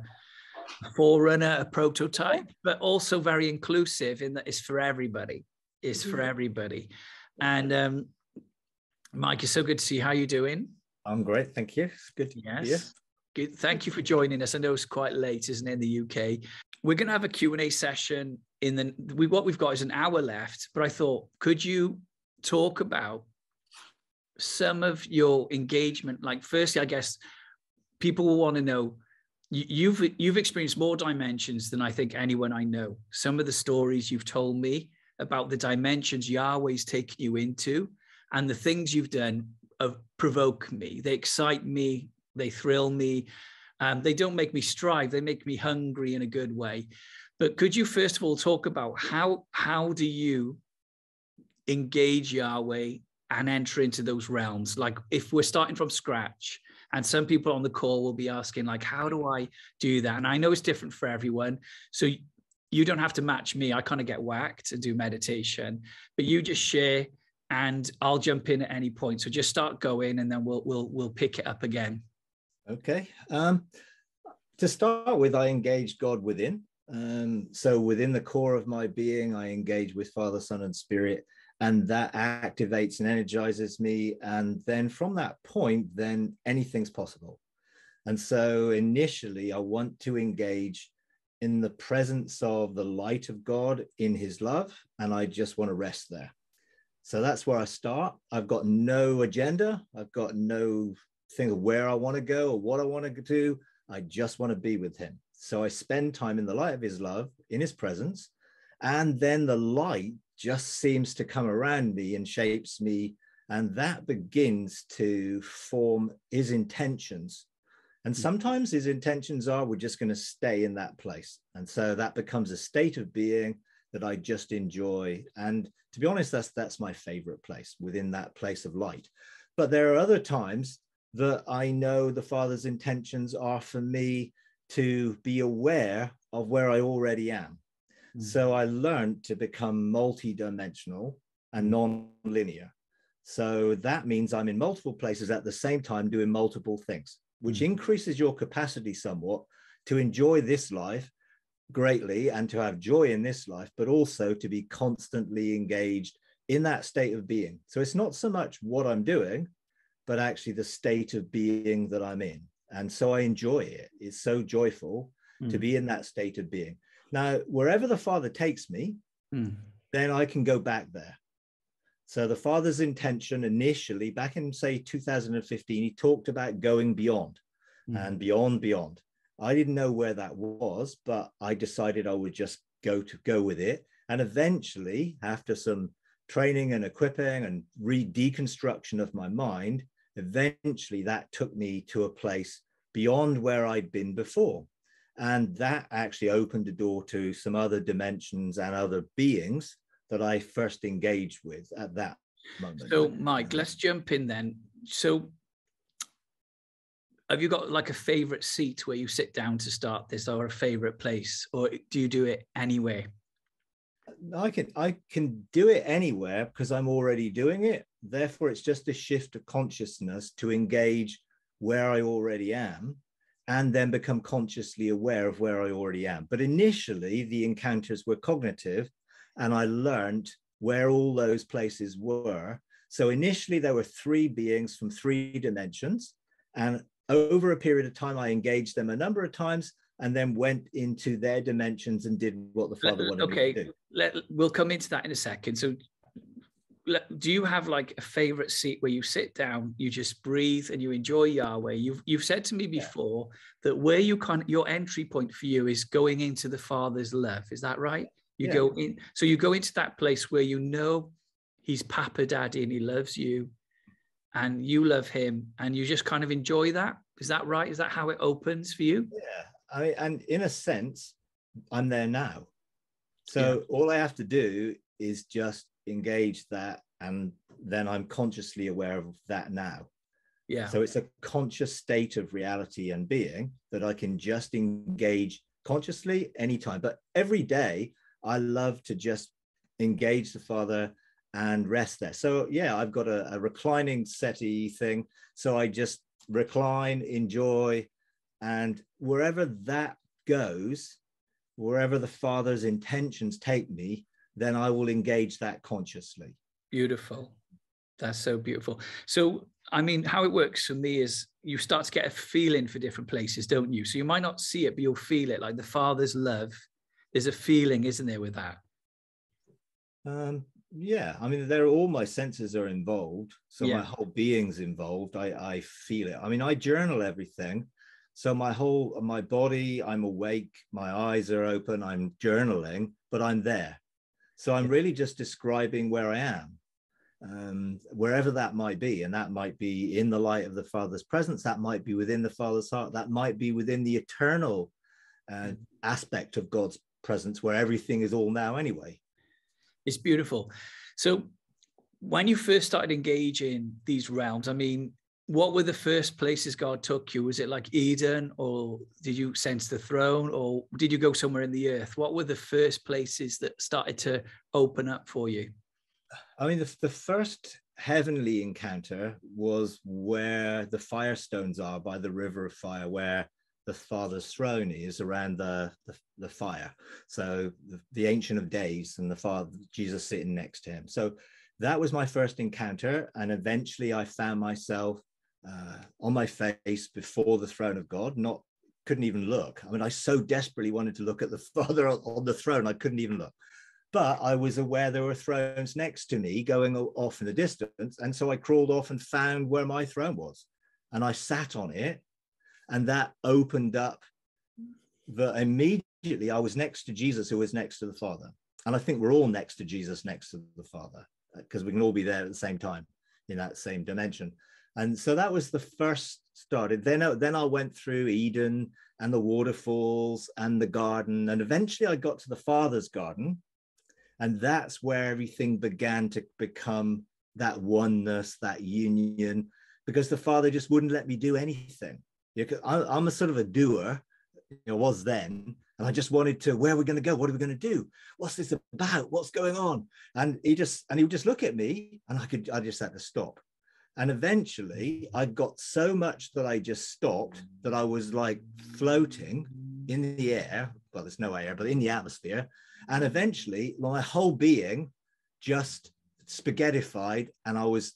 a forerunner, a prototype, but also very inclusive in that it's for everybody. It's for everybody. And um, Mike, it's so good to see you. How are you doing? I'm great, thank you. It's good to be here. Good. Thank you for joining us. I know it's quite late, isn't it, in the U K? We're going to have a Q and A session. In the we, what we've got is an hour left, but I thought, could you talk about some of your engagement? Like, firstly, I guess people will want to know, you, you've you've experienced more dimensions than I think anyone I know. Some of the stories you've told me about the dimensions Yahweh's taken you into, and the things you've done uh, provoke me. They excite me, they thrill me, um, they don't make me strive, they make me hungry in a good way. But could you first of all talk about how, how do you engage Yahweh and enter into those realms? Like, if we're starting from scratch, and some people on the call will be asking, like, how do I do that? And I know it's different for everyone. So you don't have to match me. I kind of get whacked and do meditation, but you just share, and I'll jump in at any point. So just start going, and then we'll we'll we'll pick it up again. Okay. Um, to start with, I engage God within. Um, so within the core of my being, I engage with Father, Son, and Spirit, and that activates and energizes me. And then from that point, then anything's possible. And so initially, I want to engage in the presence of the light of God in his love, and I just want to rest there. So that's where I start. I've got no agenda. I've got no thing of where I want to go or what I want to do. I just want to be with him. So I spend time in the light of his love, in his presence, and then the light just seems to come around me and shapes me, and that begins to form his intentions. And sometimes his intentions are, we're just going to stay in that place. And so that becomes a state of being that I just enjoy. And to be honest, that's, that's my favorite place, within that place of light. But there are other times that I know the Father's intentions are for me to be aware of where I already am. Mm-hmm. So I learned to become multidimensional and non-linear. So that means I'm in multiple places at the same time doing multiple things, which increases your capacity somewhat to enjoy this life greatly and to have joy in this life, but also to be constantly engaged in that state of being. So it's not so much what I'm doing, but actually the state of being that I'm in. And so I enjoy it. It's so joyful mm. to be in that state of being. Now, wherever the Father takes me, mm. then I can go back there. So the Father's intention initially, back in, say, two thousand fifteen, he talked about going beyond mm. and beyond, beyond. I didn't know where that was, but I decided I would just go to go with it. And eventually, after some training and equipping and re-deconstruction of my mind, eventually that took me to a place beyond where I'd been before. And that actually opened the door to some other dimensions and other beings that I first engaged with at that moment. So, Mike, let's jump in then. So, have you got like a favorite seat where you sit down to start this, or a favorite place, or do you do it anyway? I can I can do it anywhere because I'm already doing it. Therefore, it's just a shift of consciousness to engage where I already am, and then become consciously aware of where I already am. But initially, the encounters were cognitive. And I learned where all those places were. So initially there were three beings from three dimensions. And over a period of time, I engaged them a number of times and then went into their dimensions and did what the Father wanted okay. me to do. Let, we'll come into that in a second. So let, do you have like a favorite seat where you sit down, you just breathe and you enjoy Yahweh? You've, you've said to me before yeah. that where you can, your entry point for you is going into the Father's love. Is that right? You yeah. go in, so you go into that place where you know he's Papa Daddy and he loves you and you love him and you just kind of enjoy that. Is that right? Is that how it opens for you? Yeah. I mean, and in a sense, I'm there now. So yeah. all I have to do is just engage that and then I'm consciously aware of that now. Yeah. So it's a conscious state of reality and being that I can just engage consciously anytime. But every day, I love to just engage the Father and rest there. So yeah, I've got a, a reclining settee thing. So I just recline, enjoy, and wherever that goes, wherever the Father's intentions take me, then I will engage that consciously. Beautiful. That's so beautiful. So, I mean, how it works for me is you start to get a feeling for different places, don't you? So you might not see it, but you'll feel it, like the Father's love. There's a feeling, isn't there, with that? Um, yeah, I mean, there are, all my senses are involved, so yeah. my whole being's involved. I, I feel it. I mean, I journal everything, so my whole my body, I'm awake, my eyes are open, I'm journaling, but I'm there. So I'm really just describing where I am, um, wherever that might be, and that might be in the light of the Father's presence. That might be within the Father's heart. That might be within the eternal uh, aspect of God's presence where everything is all now anyway. It's beautiful. So when you first started engaging these realms, I mean, what were the first places God took you? Was it like Eden, or did you sense the throne, or did you go somewhere in the earth? What were the first places that started to open up for you? I mean, the, the first heavenly encounter was where the firestones are by the river of fire, where the Father's throne is around the, the, the fire. So the, the Ancient of Days and the Father, Jesus sitting next to him. So that was my first encounter. And eventually I found myself uh, on my face before the throne of God, not couldn't even look. I mean, I so desperately wanted to look at the Father on the throne, I couldn't even look. But I was aware there were thrones next to me going off in the distance. And so I crawled off and found where my throne was. And I sat on it. And that opened up that immediately I was next to Jesus, who was next to the Father. And I think we're all next to Jesus, next to the Father, because we can all be there at the same time in that same dimension. And so that was the first started. Then I, then I went through Eden and the waterfalls and the garden. And eventually I got to the Father's garden. And that's where everything began to become that oneness, that union, because the Father just wouldn't let me do anything. Yeah, I'm a sort of a doer, you know, was then, and I just wanted to, where are we going to go? What are we going to do? What's this about? What's going on? And he just, and he would just look at me, and I could, I just had to stop. And eventually, I got so much that I just stopped that I was like floating in the air. Well, there's no air, but in the atmosphere. And eventually, my whole being just spaghettified, and I was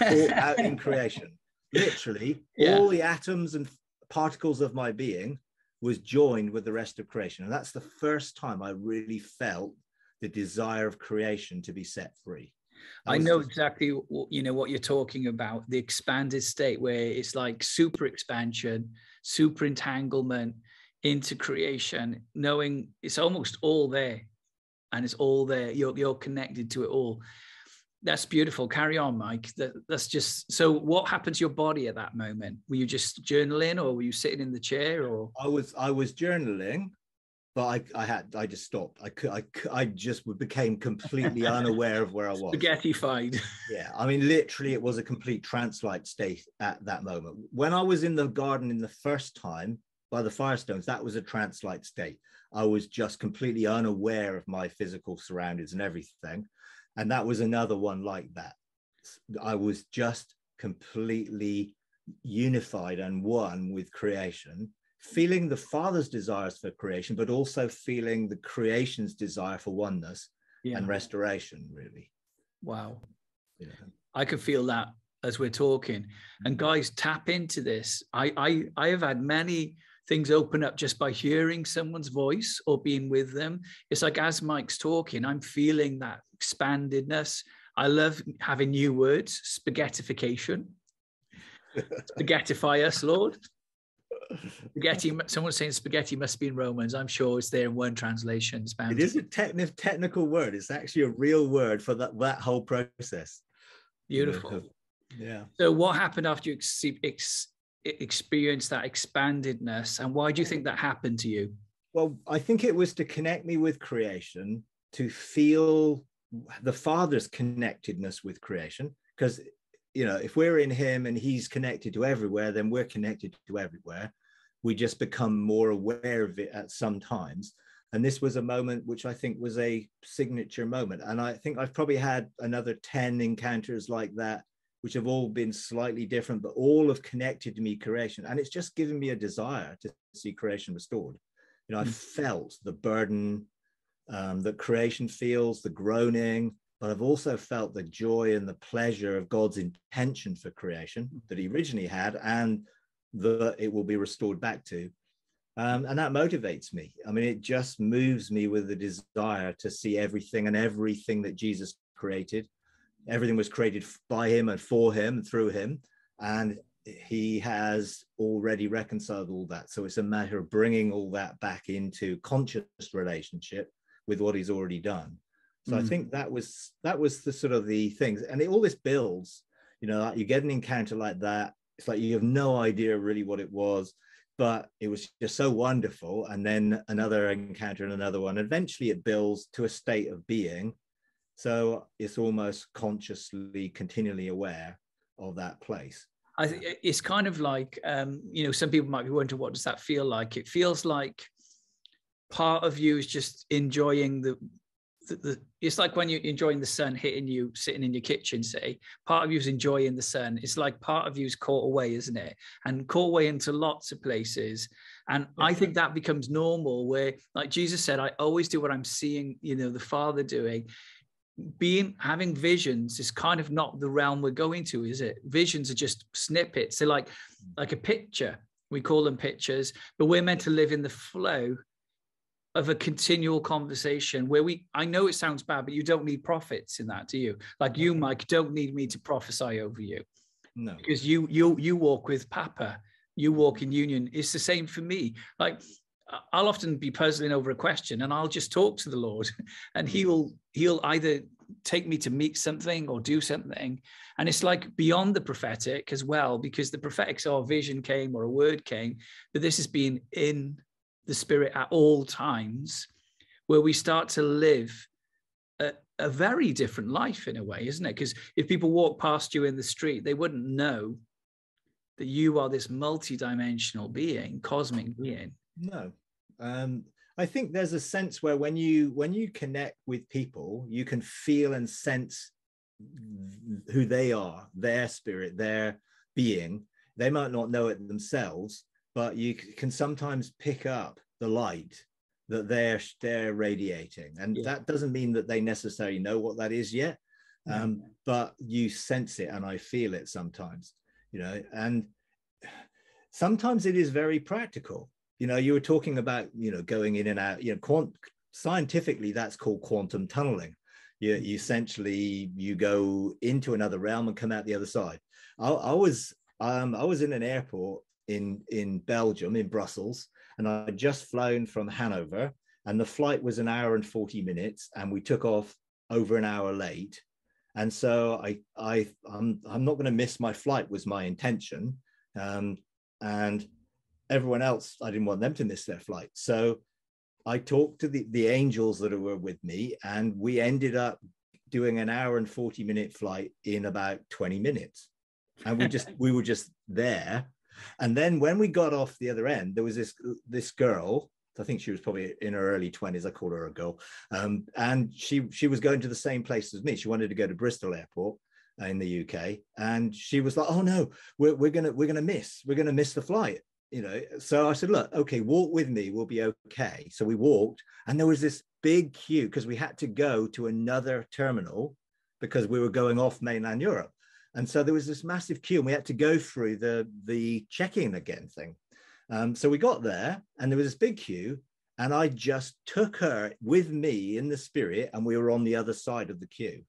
caught out in creation. Literally, yeah. all the atoms and particles of my being was joined with the rest of creation. And that's the first time I really felt the desire of creation to be set free. I know exactly what, you know, what you're talking about, the expanded state where it's like super expansion, super entanglement into creation, knowing it's almost all there and it's all there. You're, you're connected to it all. That's beautiful. Carry on, Mike. That, that's just, so what happened to your body at that moment? Were you just journaling or were you sitting in the chair or? I was, I was journaling. But I, I had, I just stopped. I could, I, I just became completely unaware of where I was. Spaghettified. Yeah, I mean, literally, it was a complete trance-like state at that moment. When I was in the garden in the first time by the Firestones, that was a trance-like state. I was just completely unaware of my physical surroundings and everything, and that was another one like that. I was just completely unified and one with creation, feeling the Father's desires for creation, but also feeling the creation's desire for oneness yeah. and restoration, really. Wow. Yeah. I can feel that as we're talking. And guys, tap into this. I, I, I have had many things open up just by hearing someone's voice or being with them. It's like as Mike's talking, I'm feeling that expandedness. I love having new words, spaghettification. Spaghettify us, Lord. Spaghetti, someone's saying spaghetti must be in Romans. I'm sure it's there in word translations. It is a techni technical word. It's actually a real word for that, that whole process. Beautiful. Yeah. So what happened after you ex ex experienced that expandedness, and why do you think that happened to you? Well, I think it was to connect me with creation, to feel the Father's connectedness with creation, because you know, if we're in him and he's connected to everywhere, then we're connected to everywhere. We just become more aware of it at some times. And this was a moment which I think was a signature moment. And I think I've probably had another ten encounters like that, which have all been slightly different, but all have connected to me creation. And it's just given me a desire to see creation restored. You know, I felt the burden um, that creation feels, the groaning, but I've also felt the joy and the pleasure of God's intention for creation that he originally had and that it will be restored back to. Um, and that motivates me. I mean, it just moves me with the desire to see everything and everything that Jesus created. Everything was created by him and for him and through him. And he has already reconciled all that. So it's a matter of bringing all that back into conscious relationship with what he's already done. So I think that was that was the sort of the things, and it, all this builds, you know, you get an encounter like that. It's like you have no idea really what it was, but it was just so wonderful. And then another encounter and another one. Eventually it builds to a state of being. So it's almost consciously, continually aware of that place. I think it's kind of like, um, you know, some people might be wondering, what does that feel like? It feels like part of you is just enjoying the, The, the, it's like when you're enjoying the sun hitting you, sitting in your kitchen, say, part of you is enjoying the sun. It's like part of you is caught away, isn't it? And caught away into lots of places. And I think that becomes normal where, like Jesus said, I always do what I'm seeing, you know, the Father doing. Being, having visions is kind of not the realm we're going to, is it? Visions are just snippets. They're like, like a picture. We call them pictures, but we're meant to live in the flow of a continual conversation where we, I know it sounds bad, but you don't need prophets in that, do you? Like you, Mike, don't need me to prophesy over you. No. Because you, you, you walk with Papa, you walk in union. It's the same for me. Like I'll often be puzzling over a question and I'll just talk to the Lord and he will, he'll either take me to meet something or do something. And it's like beyond the prophetic as well, because the prophetic's our vision came or a word came, but this is being in the Spirit at all times, where we start to live a, a very different life in a way, isn't it? Because if people walk past you in the street, they wouldn't know that you are this multi-dimensional being, cosmic being. No. Um, I think there's a sense where when you, when you connect with people, you can feel and sense who they are, their spirit, their being. They might not know it themselves, but you can sometimes pick up the light that they're, they're radiating. And yeah. that doesn't mean that they necessarily know what that is yet, um, yeah. but you sense it and I feel it sometimes, you know, and sometimes it is very practical. You know, you were talking about, you know, going in and out, you know, quant scientifically, that's called quantum tunneling. You, you essentially, you go into another realm and come out the other side. I, I was, um, I was in an airport in, in Belgium, in Brussels, and I had just flown from Hanover, and the flight was an hour and forty minutes, and we took off over an hour late. And so I, I, I'm, I'm not going to miss my flight was my intention. Um, and everyone else, I didn't want them to miss their flight. So I talked to the, the angels that were with me, and we ended up doing an hour and forty minute flight in about twenty minutes. And we just, we were just there. And then when we got off the other end, there was this, this girl, I think she was probably in her early twenties. I call her a girl. Um, and she, she was going to the same place as me. She wanted to go to Bristol Airport in the U K. And she was like, oh no, we're, we're going to, we're going to miss, we're going to miss the flight. You know, so I said, look, okay, walk with me, we'll be okay. So we walked, and there was this big queue because we had to go to another terminal because we were going off mainland Europe. And so there was this massive queue, and we had to go through the, the check-in again thing. Um, so we got there, and there was this big queue, and I just took her with me in the spirit, and we were on the other side of the queue.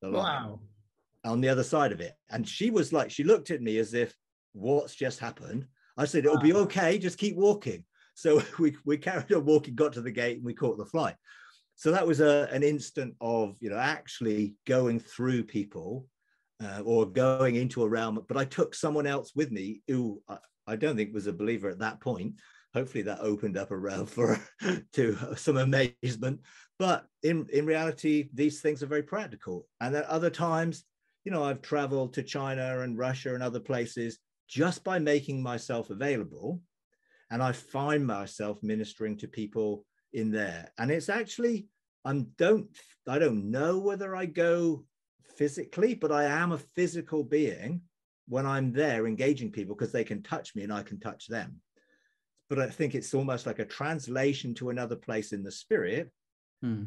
The wow. Line, on the other side of it. And she was like, she looked at me as if, what's just happened? I said, it'll be okay, just keep walking. So we, we carried on walking, got to the gate, and we caught the flight. So that was a, an instant of, you know, actually going through people uh, or going into a realm. But I took someone else with me who I, I don't think was a believer at that point. Hopefully that opened up a realm for to some amazement. But in, in reality, these things are very practical. And at other times, you know, I've traveled to China and Russia and other places just by making myself available, and I find myself ministering to people in there. And it's actually, I don't, I don't know whether I go physically, but I am a physical being when I'm there engaging people, because they can touch me and I can touch them. But I think it's almost like a translation to another place in the spirit, hmm.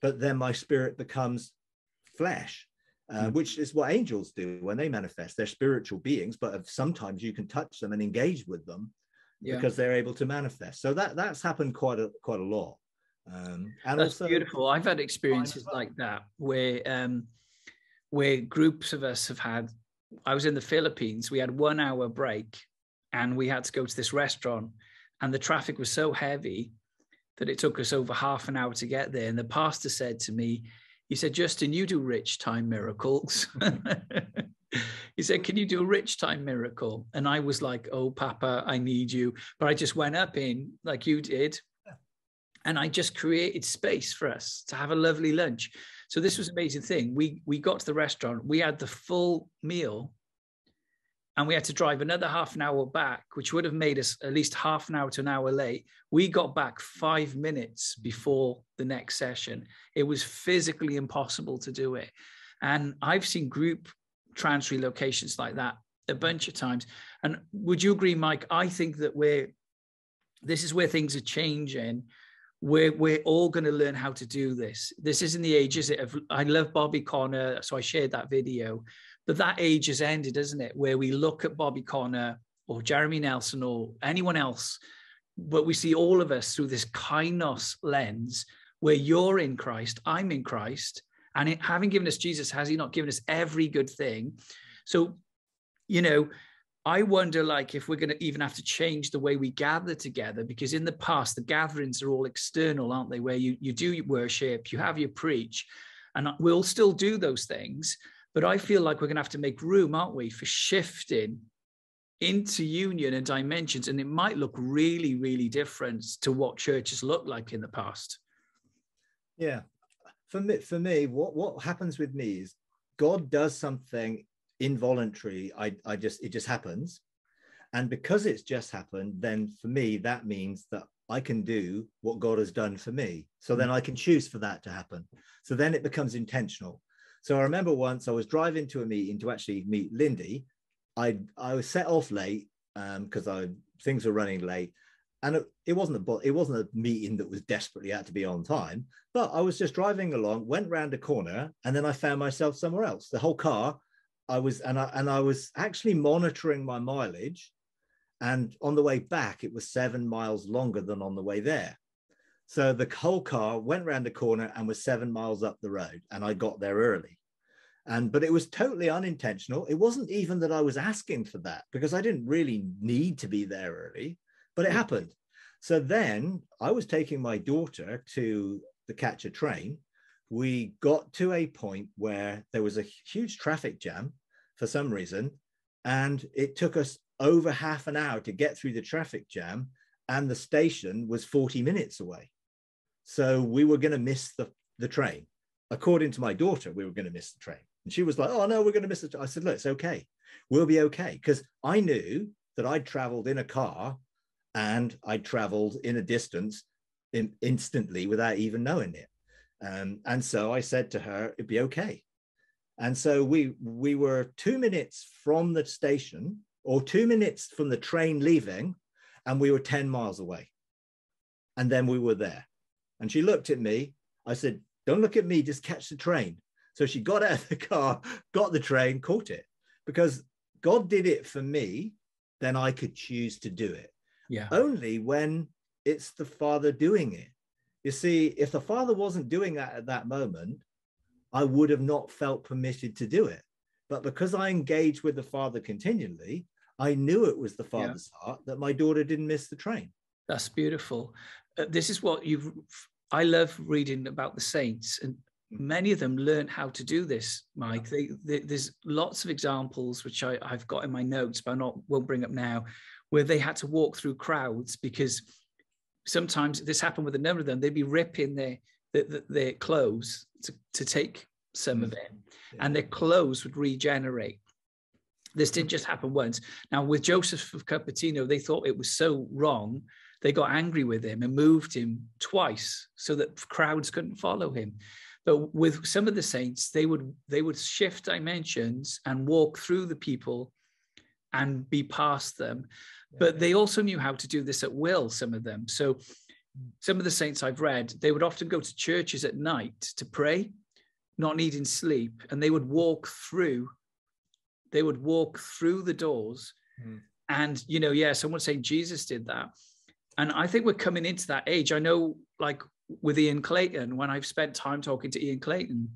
but then my spirit becomes flesh. Uh, which is what angels do when they manifest. They're spiritual beings, but sometimes you can touch them and engage with them yeah. because they're able to manifest. So that that's happened quite a quite a lot. Um, and that's also beautiful. I've had experiences like that where um, where groups of us have had. I was in the Philippines. We had one hour break, and we had to go to this restaurant, and the traffic was so heavy that it took us over half an hour to get there. And the pastor said to me, he said, Justin, you do rich time miracles. He said, can you do a rich time miracle? And I was like, oh, Papa, I need you. But I just went up in like you did. And I just created space for us to have a lovely lunch. So this was an amazing thing. We, we got to the restaurant. We had the full meal. And we had to drive another half an hour back, which would have made us at least half an hour to an hour late. We got back five minutes before the next session. It was physically impossible to do it. And I've seen group trans relocations like that a bunch of times. And would you agree, Mike? I think that we're, this is where things are changing. We're, we're all going to learn how to do this. This isn't the age, is it? Of, I love Bobby Conner, so I shared that video. But that age has ended, isn't it? Where we look at Bobby Conner or Jeremy Nelson or anyone else, but we see all of us through this Kainos lens where you're in Christ, I'm in Christ, and it, having given us Jesus, has he not given us every good thing? So, you know, I wonder, like, if we're going to even have to change the way we gather together, because in the past, the gatherings are all external, aren't they? Where you, you do worship, you have your preach, and we'll still do those things. But I feel like we're going to have to make room, aren't we, for shifting into union and dimensions. And it might look really, really different to what churches looked like in the past. Yeah. For me, for me what, what happens with me is God does something involuntary. I, I just, it just happens. And because it's just happened, then for me, that means that I can do what God has done for me. So then I can choose for that to happen. So then it becomes intentional. So I remember once I was driving to a meeting to actually meet Lindy. I I was set off late because um, I things were running late, and it, it wasn't a it wasn't a meeting that was desperately had to be on time. But I was just driving along, went round a corner, and then I found myself somewhere else. The whole car, I was and I and I was actually monitoring my mileage, And on the way back, it was seven miles longer than on the way there. So the whole car went round the corner and was seven miles up the road. And I got there early. And but it was totally unintentional. It wasn't even that I was asking for that, because I didn't really need to be there early, but it happened. So then I was taking my daughter to the catch a train. We got to a point where there was a huge traffic jam for some reason, and it took us over half an hour to get through the traffic jam, and the station was forty minutes away. So we were going to miss the, the train. According to my daughter, we were going to miss the train. And she was like, oh, no, we're going to miss it. I said, look, it's okay. We'll be okay. Because I knew that I'd traveled in a car and I traveled in a distance in, instantly without even knowing it. Um, and so I said to her, it'd be okay. And so we, we were two minutes from the station, or two minutes from the train leaving, and we were ten miles away. And then we were there. And she looked at me. I said, don't look at me, just catch the train. So she got out of the car, got the train, caught it. Because God did it for me, then I could choose to do it. Yeah. Only when it's the Father doing it. You see, if the Father wasn't doing that at that moment, I would have not felt permitted to do it. But because I engaged with the Father continually, I knew it was the Father's yeah. heart that my daughter didn't miss the train. That's beautiful. Uh, this is what you've... I love reading about the saints, and many of them learn how to do this, Mike. They, they, there's lots of examples, which I, I've got in my notes, but I not, won't bring up now, where they had to walk through crowds, because sometimes this happened with a number of them. They'd be ripping their, their, their clothes to, to take some of it, and their clothes would regenerate. This didn't just happen once. Now, with Joseph of Cupertino, they thought it was so wrong, they got angry with him and moved him twice so that crowds couldn't follow him. But with some of the saints, they would they would shift dimensions and walk through the people and be past them. But they also knew how to do this at will, some of them. So some of the saints I've read, they would often go to churches at night to pray, not needing sleep, and they would walk through, they would walk through the doors. Mm. And, you know, yeah, someone saying Jesus did that. And I think we're coming into that age. I know, like with Ian Clayton, when I've spent time talking to Ian Clayton,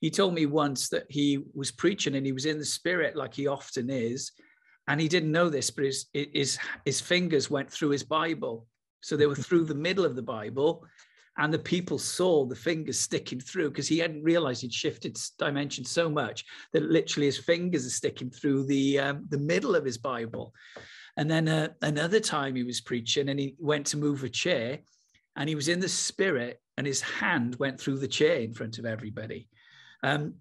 he told me once that he was preaching and he was in the spirit like he often is. And he didn't know this, but his, his, his fingers went through his Bible. So they were through the middle of the Bible, and the people saw the fingers sticking through, because he hadn't realized he'd shifted dimension so much that literally his fingers are sticking through the, um, the middle of his Bible. And then uh, another time he was preaching and he went to move a chair, and he was in the spirit and his hand went through the chair in front of everybody. Um,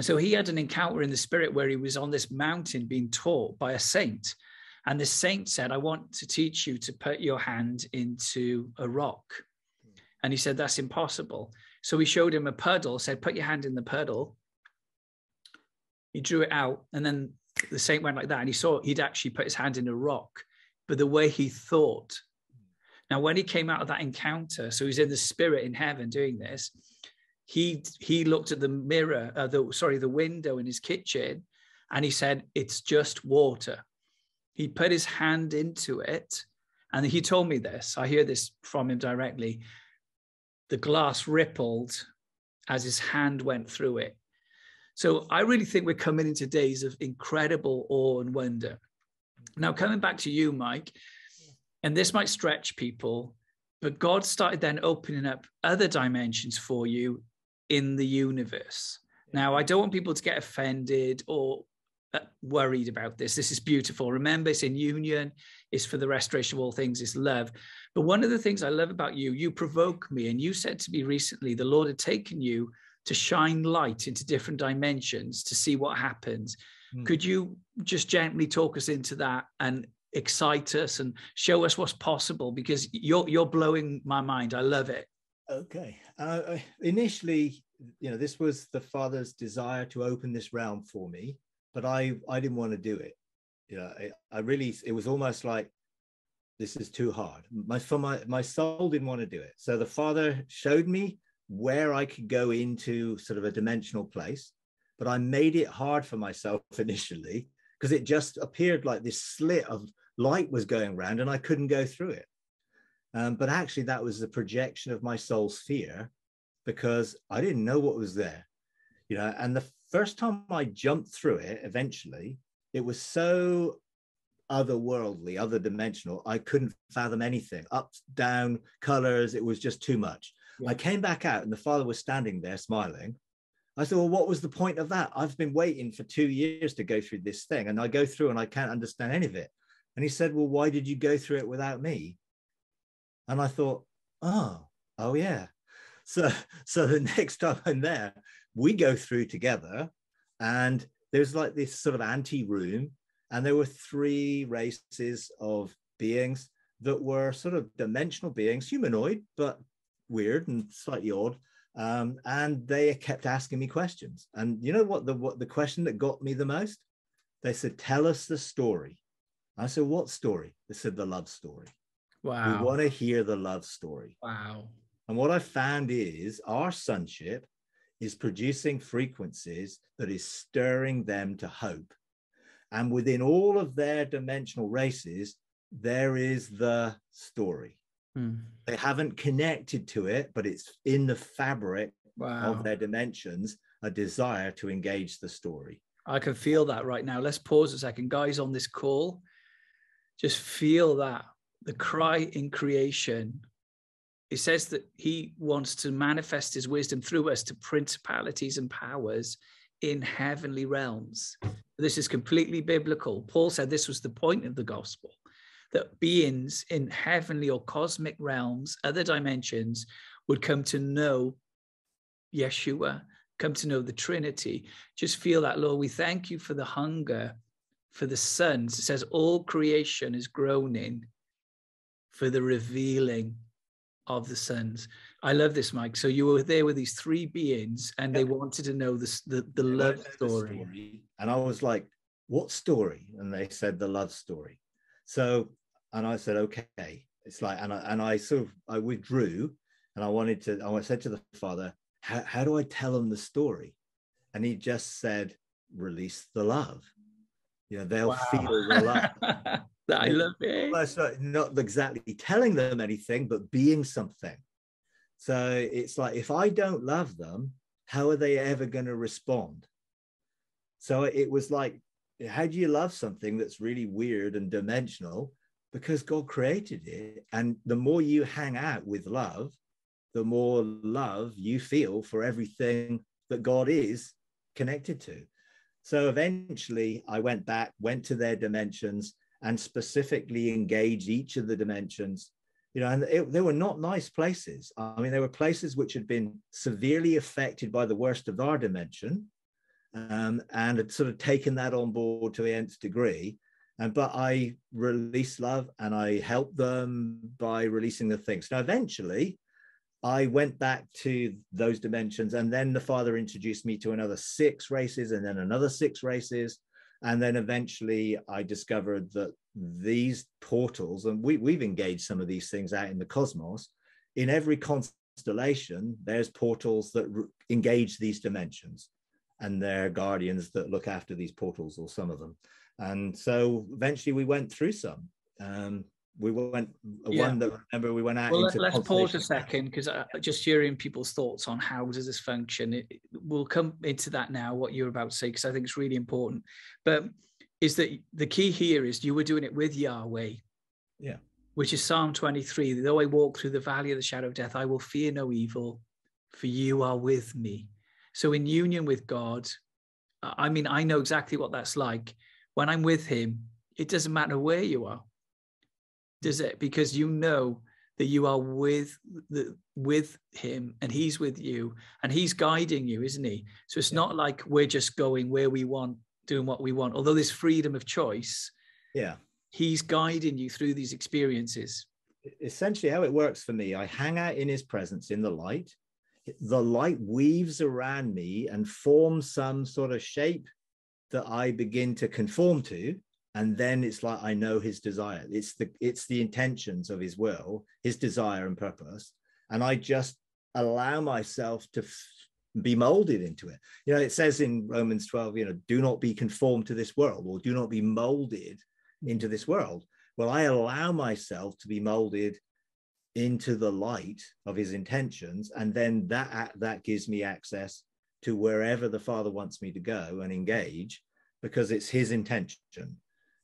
so he had an encounter in the spirit where he was on this mountain being taught by a saint. And the saint said, I want to teach you to put your hand into a rock. And he said, that's impossible. So he showed him a puddle, said, put your hand in the puddle. He drew it out, and then the saint went like that, and he saw he'd actually put his hand in a rock, but the way he thought. Now, when he came out of that encounter, so he's in the spirit in heaven doing this, he he looked at the mirror, uh, the, sorry, the window in his kitchen, and he said, it's just water. He put his hand into it, and he told me this. I hear this from him directly. The glass rippled as his hand went through it. So I really think we're coming into days of incredible awe and wonder. Now, coming back to you, Mike, and this might stretch people, but God started then opening up other dimensions for you in the universe. Now, I don't want people to get offended or worried about this. This is beautiful. Remember, it's in union. It's for the restoration of all things. It's love. But one of the things I love about you, you provoke me. And you said to me recently, the Lord had taken you to shine light into different dimensions to see what happens. Mm. Could you just gently talk us into that and excite us and show us what's possible? Because you're you're blowing my mind. I love it. Okay. Uh, initially, you know, this was the Father's desire to open this realm for me, but I I didn't want to do it. You know, I, I really it was almost like this is too hard. My for my my soul didn't want to do it. So the Father showed me where I could go into sort of a dimensional place, but I made it hard for myself initially, because it just appeared like this slit of light was going round and I couldn't go through it. Um, but actually that was the projection of my soul's fear, because I didn't know what was there, you know. And the first time I jumped through it, eventually, it was so otherworldly, other dimensional, I couldn't fathom anything, up, down, colors. It was just too much. Yeah. I came back out and the father was standing there smiling. I said, well, what was the point of that? I've been waiting for two years to go through this thing. And I go through and I can't understand any of it. And he said, well, why did you go through it without me? And I thought, oh, oh, yeah. So, so the next time I'm there, we go through together, and there's like this sort of anteroom, and there were three races of beings that were sort of dimensional beings, humanoid, but weird and slightly odd. Um, and they kept asking me questions. And you know what the, what the question that got me the most? They said, tell us the story. I said, what story? They said, the love story. Wow. We want to hear the love story. Wow. And what I found is our sonship is producing frequencies that is stirring them to hope. And within all of their dimensional races, there is the story. Hmm. They haven't connected to it, but it's in the fabric wow. of their dimensions, a desire to engage the story. I can feel that right now. Let's pause a second. Guys on this call, just feel that. The cry in creation, it says that he wants to manifest his wisdom through us to principalities and powers in heavenly realms. This is completely biblical. Paul said this was the point of the gospel, that beings in heavenly or cosmic realms, other dimensions, would come to know Yeshua, come to know the Trinity. Just feel that, Lord, we thank you for the hunger for the sons. It says all creation is groaning for the revealing of the sons. I love this, Mike. So you were there with these three beings, and they wanted to know this, the, the love story. The story. And I was like, what story? And they said, the love story. So, and I said, okay. It's like, and I, and I sort of, I withdrew, and I wanted to, I said to the father, how, how do I tell them the story? And he just said, release the love. You know, they'll wow. feel the love. I love it. Not exactly telling them anything, but being something. So it's like, if I don't love them, how are they ever going to respond? So it was like, how do you love something that's really weird and dimensional? Because God created it. And the more you hang out with love, the more love you feel for everything that God is connected to. So eventually I went back, went to their dimensions, and specifically engage each of the dimensions, you know, and it, they were not nice places. I mean, they were places which had been severely affected by the worst of our dimension, um, and had sort of taken that on board to the nth degree. And, but I released love, and I helped them by releasing the things. Now, eventually I went back to those dimensions, and then the father introduced me to another six races, and then another six races. And then eventually I discovered that these portals, and we, we've engaged some of these things out in the cosmos, in every constellation, there's portals that engage these dimensions, and there are guardians that look after these portals, or some of them. And so eventually we went through some. Um, we went, yeah. one that, remember, we went out well, into let's pause a second, because just hearing people's thoughts on how does this function, it, we'll come into that now, what you're about to say, because I think it's really important. But is that the key here is you were doing it with Yahweh, yeah, which is Psalm twenty-three, though I walk through the valley of the shadow of death, I will fear no evil, for you are with me. So in union with God, I mean, I know exactly what that's like. When I'm with him, it doesn't matter where you are, does it? Because you know that you are with the with him, and he's with you, and he's guiding you, isn't he? So it's yeah. not like we're just going where we want, doing what we want, although there's freedom of choice. Yeah, he's guiding you through these experiences. Essentially how it works for me, I hang out in his presence, in the light. The light weaves around me and forms some sort of shape that I begin to conform to. And then it's like, I know his desire. It's the, it's the intentions of his will, his desire and purpose. And I just allow myself to f- be molded into it. You know, it says in Romans twelve, you know, do not be conformed to this world, or do not be molded into this world. Well, I allow myself to be molded into the light of his intentions, and then that that gives me access to wherever the Father wants me to go and engage, because it's his intention,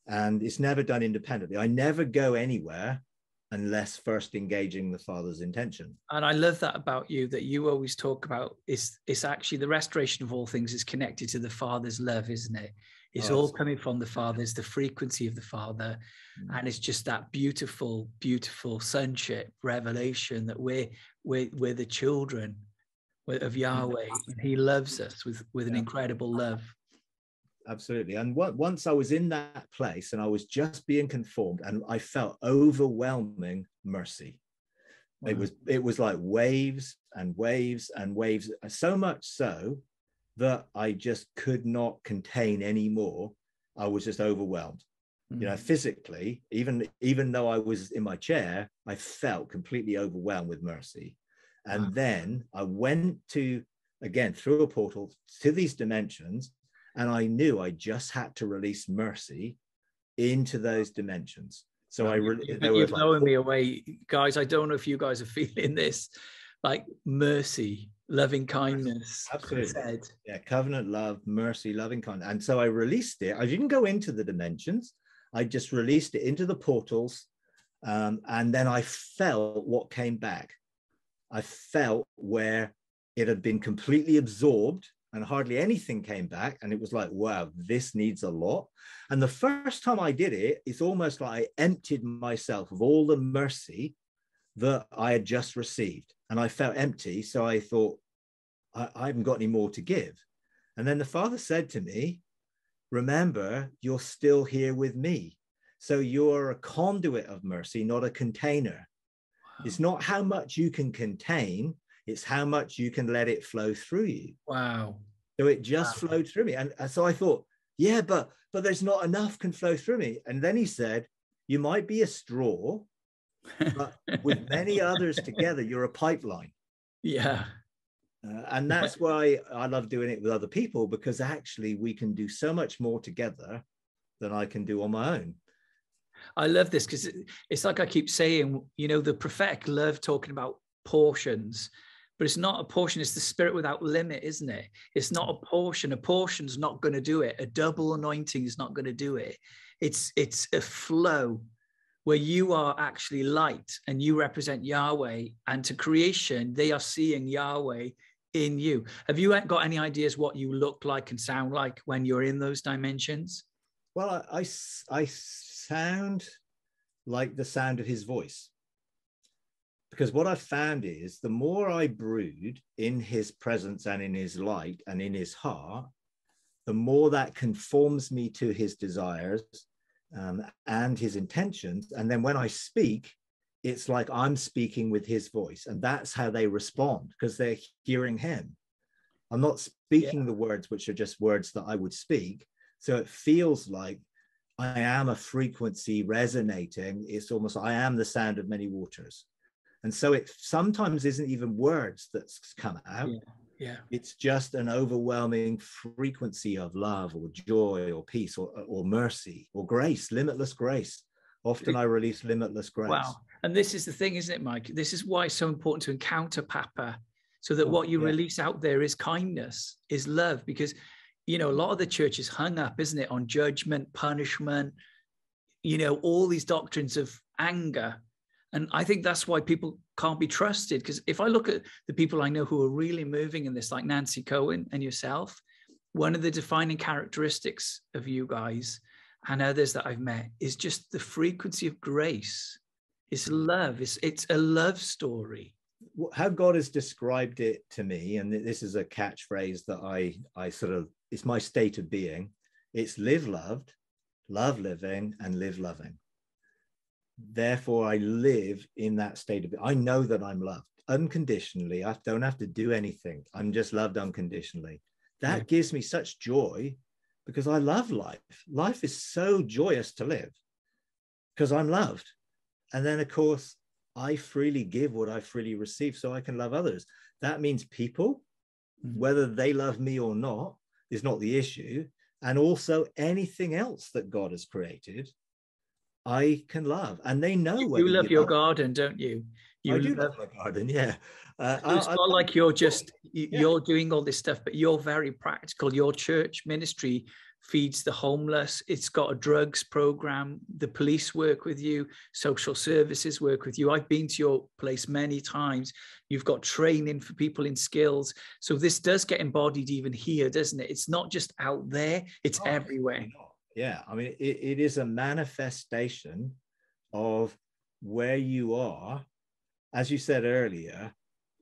and it's never done independently. I never go anywhere unless first engaging the Father's intention. And I love that about you, that you always talk about it's it's actually the restoration of all things is connected to the Father's love, isn't it? It's oh, all coming from the Father. It's the frequency of the Father. Mm-hmm. And it's just that beautiful, beautiful sonship revelation that we're, we're, we're the children of Yahweh. And he loves us with, with yeah. an incredible love. Absolutely. And what, once I was in that place and I was just being conformed, and I felt overwhelming mercy. Wow. It was, it was like waves and waves and waves, so much so that I just could not contain anymore. I was just overwhelmed. Mm-hmm. You know, physically, even, even though I was in my chair, I felt completely overwhelmed with mercy. And wow. then I went to, again, through a portal to these dimensions, and I knew I just had to release mercy into those dimensions. So well, I really, you, there you've were blown like, me away, guys. I don't know if you guys are feeling this, like mercy, loving kindness, absolutely, said. Yeah, covenant love, mercy, loving kindness. And so I released it. I didn't go into the dimensions. I just released it into the portals, um, and then I felt what came back. I felt where it had been completely absorbed and hardly anything came back, and it was like, wow, this needs a lot. And the first time I did it, it's almost like I emptied myself of all the mercy that I had just received, and I felt empty. So I thought, I, I haven't got any more to give. And then the Father said to me, remember, you're still here with me. So you're a conduit of mercy, not a container. Wow. It's not how much you can contain, it's how much you can let it flow through you. Wow. So it just wow. flowed through me. And so I thought, yeah, but, but there's not enough can flow through me. And then he said, you might be a straw, but with many others together, you're a pipeline. Yeah. Uh, and that's why I love doing it with other people, because actually we can do so much more together than I can do on my own. I love this, because it's like I keep saying, you know, the prophetic love talking about portions, but it's not a portion. It's the spirit without limit, isn't it? It's not a portion. A portion's not going to do it. A double anointing is not going to do it. It's, it's a flow, where you are actually light and you represent Yahweh, and to creation, they are seeing Yahweh in you. Have you got any ideas what you look like and sound like when you're in those dimensions? Well, I, I, I sound like the sound of his voice, because what I've found is the more I brood in his presence and in his light and in his heart, the more that conforms me to his desires Um, and his intentions. And then when I speak, it's like I'm speaking with his voice, and that's how they respond, because they're hearing him. I'm not speaking yeah. the words which are just words that I would speak, so it feels like I am a frequency resonating. It's almost like I am the sound of many waters, and so it sometimes isn't even words that's come out. yeah. Yeah, it's just an overwhelming frequency of love or joy or peace or, or mercy or grace, limitless grace. Often I release limitless grace. Wow. And this is the thing, isn't it, Mike? This is why it's so important to encounter Papa, so that what you yeah. release out there is kindness, is love, because, you know, a lot of the church is hung up, isn't it, on judgment, punishment, you know, all these doctrines of anger. And I think that's why people can't be trusted, because if I look at the people I know who are really moving in this, like Nancy Cohen and yourself, one of the defining characteristics of you guys and others that I've met is just the frequency of grace. It's love. It's, it's a love story. How God has described it to me, and this is a catchphrase that I, I sort of, it's my state of being. It's live loved, love living, and live loving. Therefore, I live in that state of, I know that I'm loved unconditionally. I don't have to do anything. I'm just loved unconditionally. That yeah. gives me such joy, because I love life. Life is so joyous to live, because I'm loved. And then, of course, I freely give what I freely receive, so I can love others. That means people, mm-hmm. whether they love me or not, is not the issue. And also anything else that God has created, I can love, and they know. You, you love your love. garden, don't you? You I do love, love my garden, yeah. Uh, it's I, not I, like you're just yeah. you're doing all this stuff, but you're very practical. Your church ministry feeds the homeless. It's got a drugs program. The police work with you. Social services work with you. I've been to your place many times. You've got training for people in skills. So this does get embodied even here, doesn't it? It's not just out there. It's oh, everywhere. Yeah. I mean, it, it is a manifestation of where you are. As you said earlier,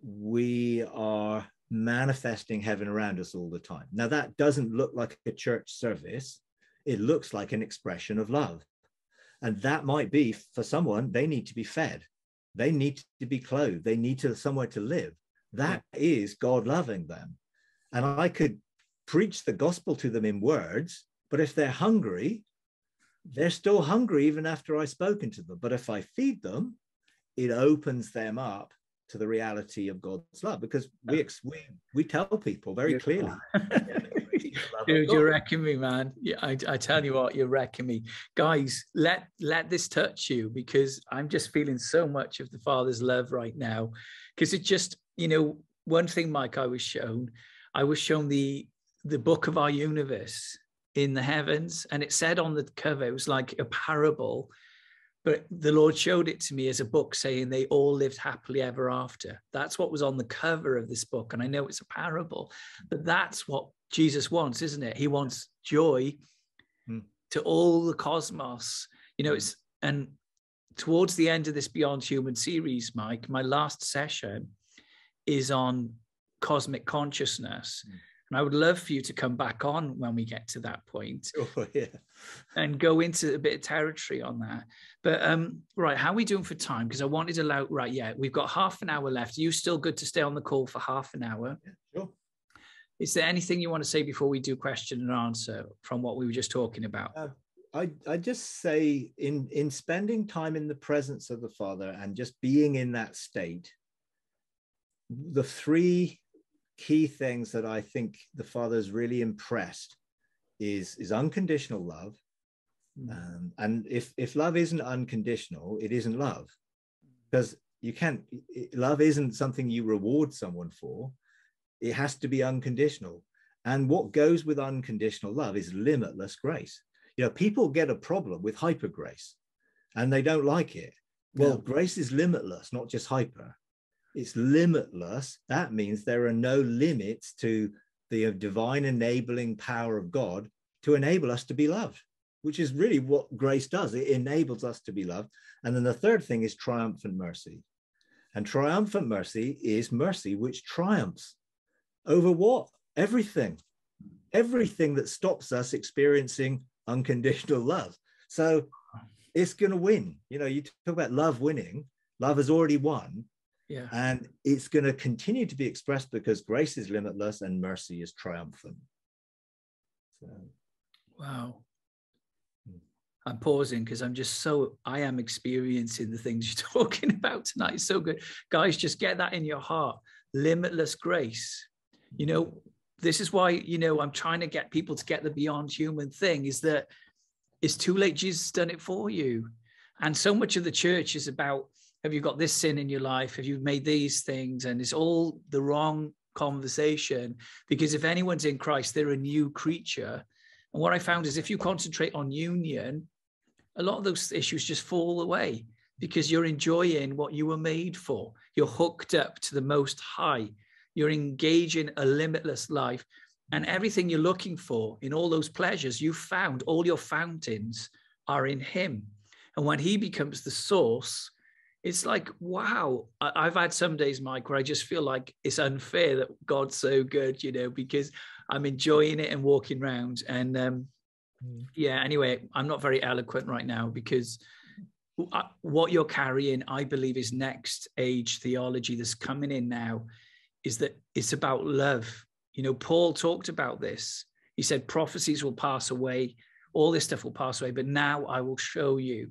we are manifesting heaven around us all the time. Now, that doesn't look like a church service. It looks like an expression of love. And that might be for someone, they need to be fed. They need to be clothed. They need to somewhere to live. That yeah. is God loving them. And I could preach the gospel to them in words, but if they're hungry, they're still hungry even after I've spoken to them. But if I feed them, it opens them up to the reality of God's love, because we we, we tell people very yeah. clearly. Dude, you're wrecking me, man. Yeah, I, I tell you what, you're wrecking me. Guys, let, let this touch you, because I'm just feeling so much of the Father's love right now. Because it just, you know, one thing, Mike, I was shown, I was shown the, the book of our universe in the heavens. And it said on the cover, it was like a parable. But the Lord showed it to me as a book saying they all lived happily ever after. That's what was on the cover of this book. And I know it's a parable, but that's what Jesus wants, isn't it? He wants joy mm. to all the cosmos. You know, it's, and towards the end of this Beyond Human series, Mike, my last session is on cosmic consciousness. Mm. And I would love for you to come back on when we get to that point oh, yeah. and go into a bit of territory on that. But um, right, how are we doing for time? Because I wanted to allow, right, yeah, we've got half an hour left. Are you still good to stay on the call for half an hour? Yeah, sure. Is there anything you want to say before we do question and answer from what we were just talking about? Uh, I, I just say in, in spending time in the presence of the Father and just being in that state, the three key things that I think the Father's really impressed is is unconditional love. Mm. Um, and if if love isn't unconditional, it isn't love, because you can't it, love isn't something you reward someone for. It has to be unconditional. And what goes with unconditional love is limitless grace. You know, people get a problem with hyper grace and they don't like it. Well, no. Grace is limitless, not just hyper. It's limitless. That means there are no limits to the divine enabling power of God to enable us to be loved, which is really what grace does. It enables us to be loved. And then the third thing is triumphant mercy. And triumphant mercy is mercy which triumphs over what? Everything. Everything that stops us experiencing unconditional love. So it's going to win. You know, you talk about love winning. Love has already won. Yeah. And it's going to continue to be expressed because grace is limitless and mercy is triumphant. So. Wow. I'm pausing because I'm just so, I am experiencing the things you're talking about tonight. It's so good. Guys, just get that in your heart. Limitless grace. You know, this is why, you know, I'm trying to get people to get the Beyond Human thing, is that it's too late. Jesus has done it for you. And so much of the church is about, have you got this sin in your life? Have you made these things? And it's all the wrong conversation, because if anyone's in Christ, they're a new creature. And what I found is if you concentrate on union, a lot of those issues just fall away because you're enjoying what you were made for. You're hooked up to the Most High. You're engaging a limitless life, and everything you're looking for in all those pleasures you found, all your fountains are in Him. And when He becomes the source, it's like, wow, I've had some days, Mike, where I just feel like it's unfair that God's so good, you know, because I'm enjoying it and walking around. And um, yeah, anyway, I'm not very eloquent right now, because I, what you're carrying, I believe, is next age theology that's coming in now, is that it's about love. You know, Paul talked about this. He said, prophecies will pass away. All this stuff will pass away. But now I will show you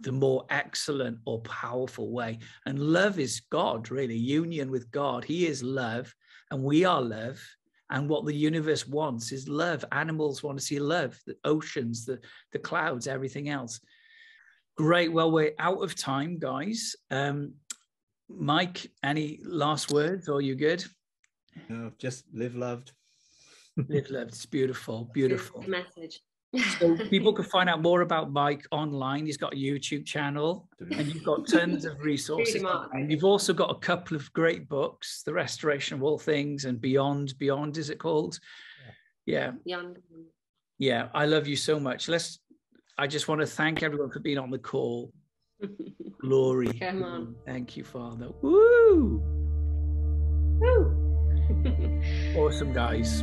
the more excellent or powerful way. And love is God, really, union with God. He is love, and we are love. And what the universe wants is love. Animals want to see love, the oceans, the, the clouds, everything else. Great. Well, we're out of time, guys. Um, Mike, any last words? Or are you good? No, just live loved. Live loved. It's beautiful, beautiful. That's a message. So people can find out more about Mike online. He's got a YouTube channel and you've got tons of resources. And you've also got a couple of great books, The Restoration of All Things and Beyond. Beyond, is it called? Yeah. Beyond. Yeah, I love you so much. Let's. I just want to thank everyone for being on the call. Glory. Come on. Thank you, Father. Woo! Woo! Awesome, guys.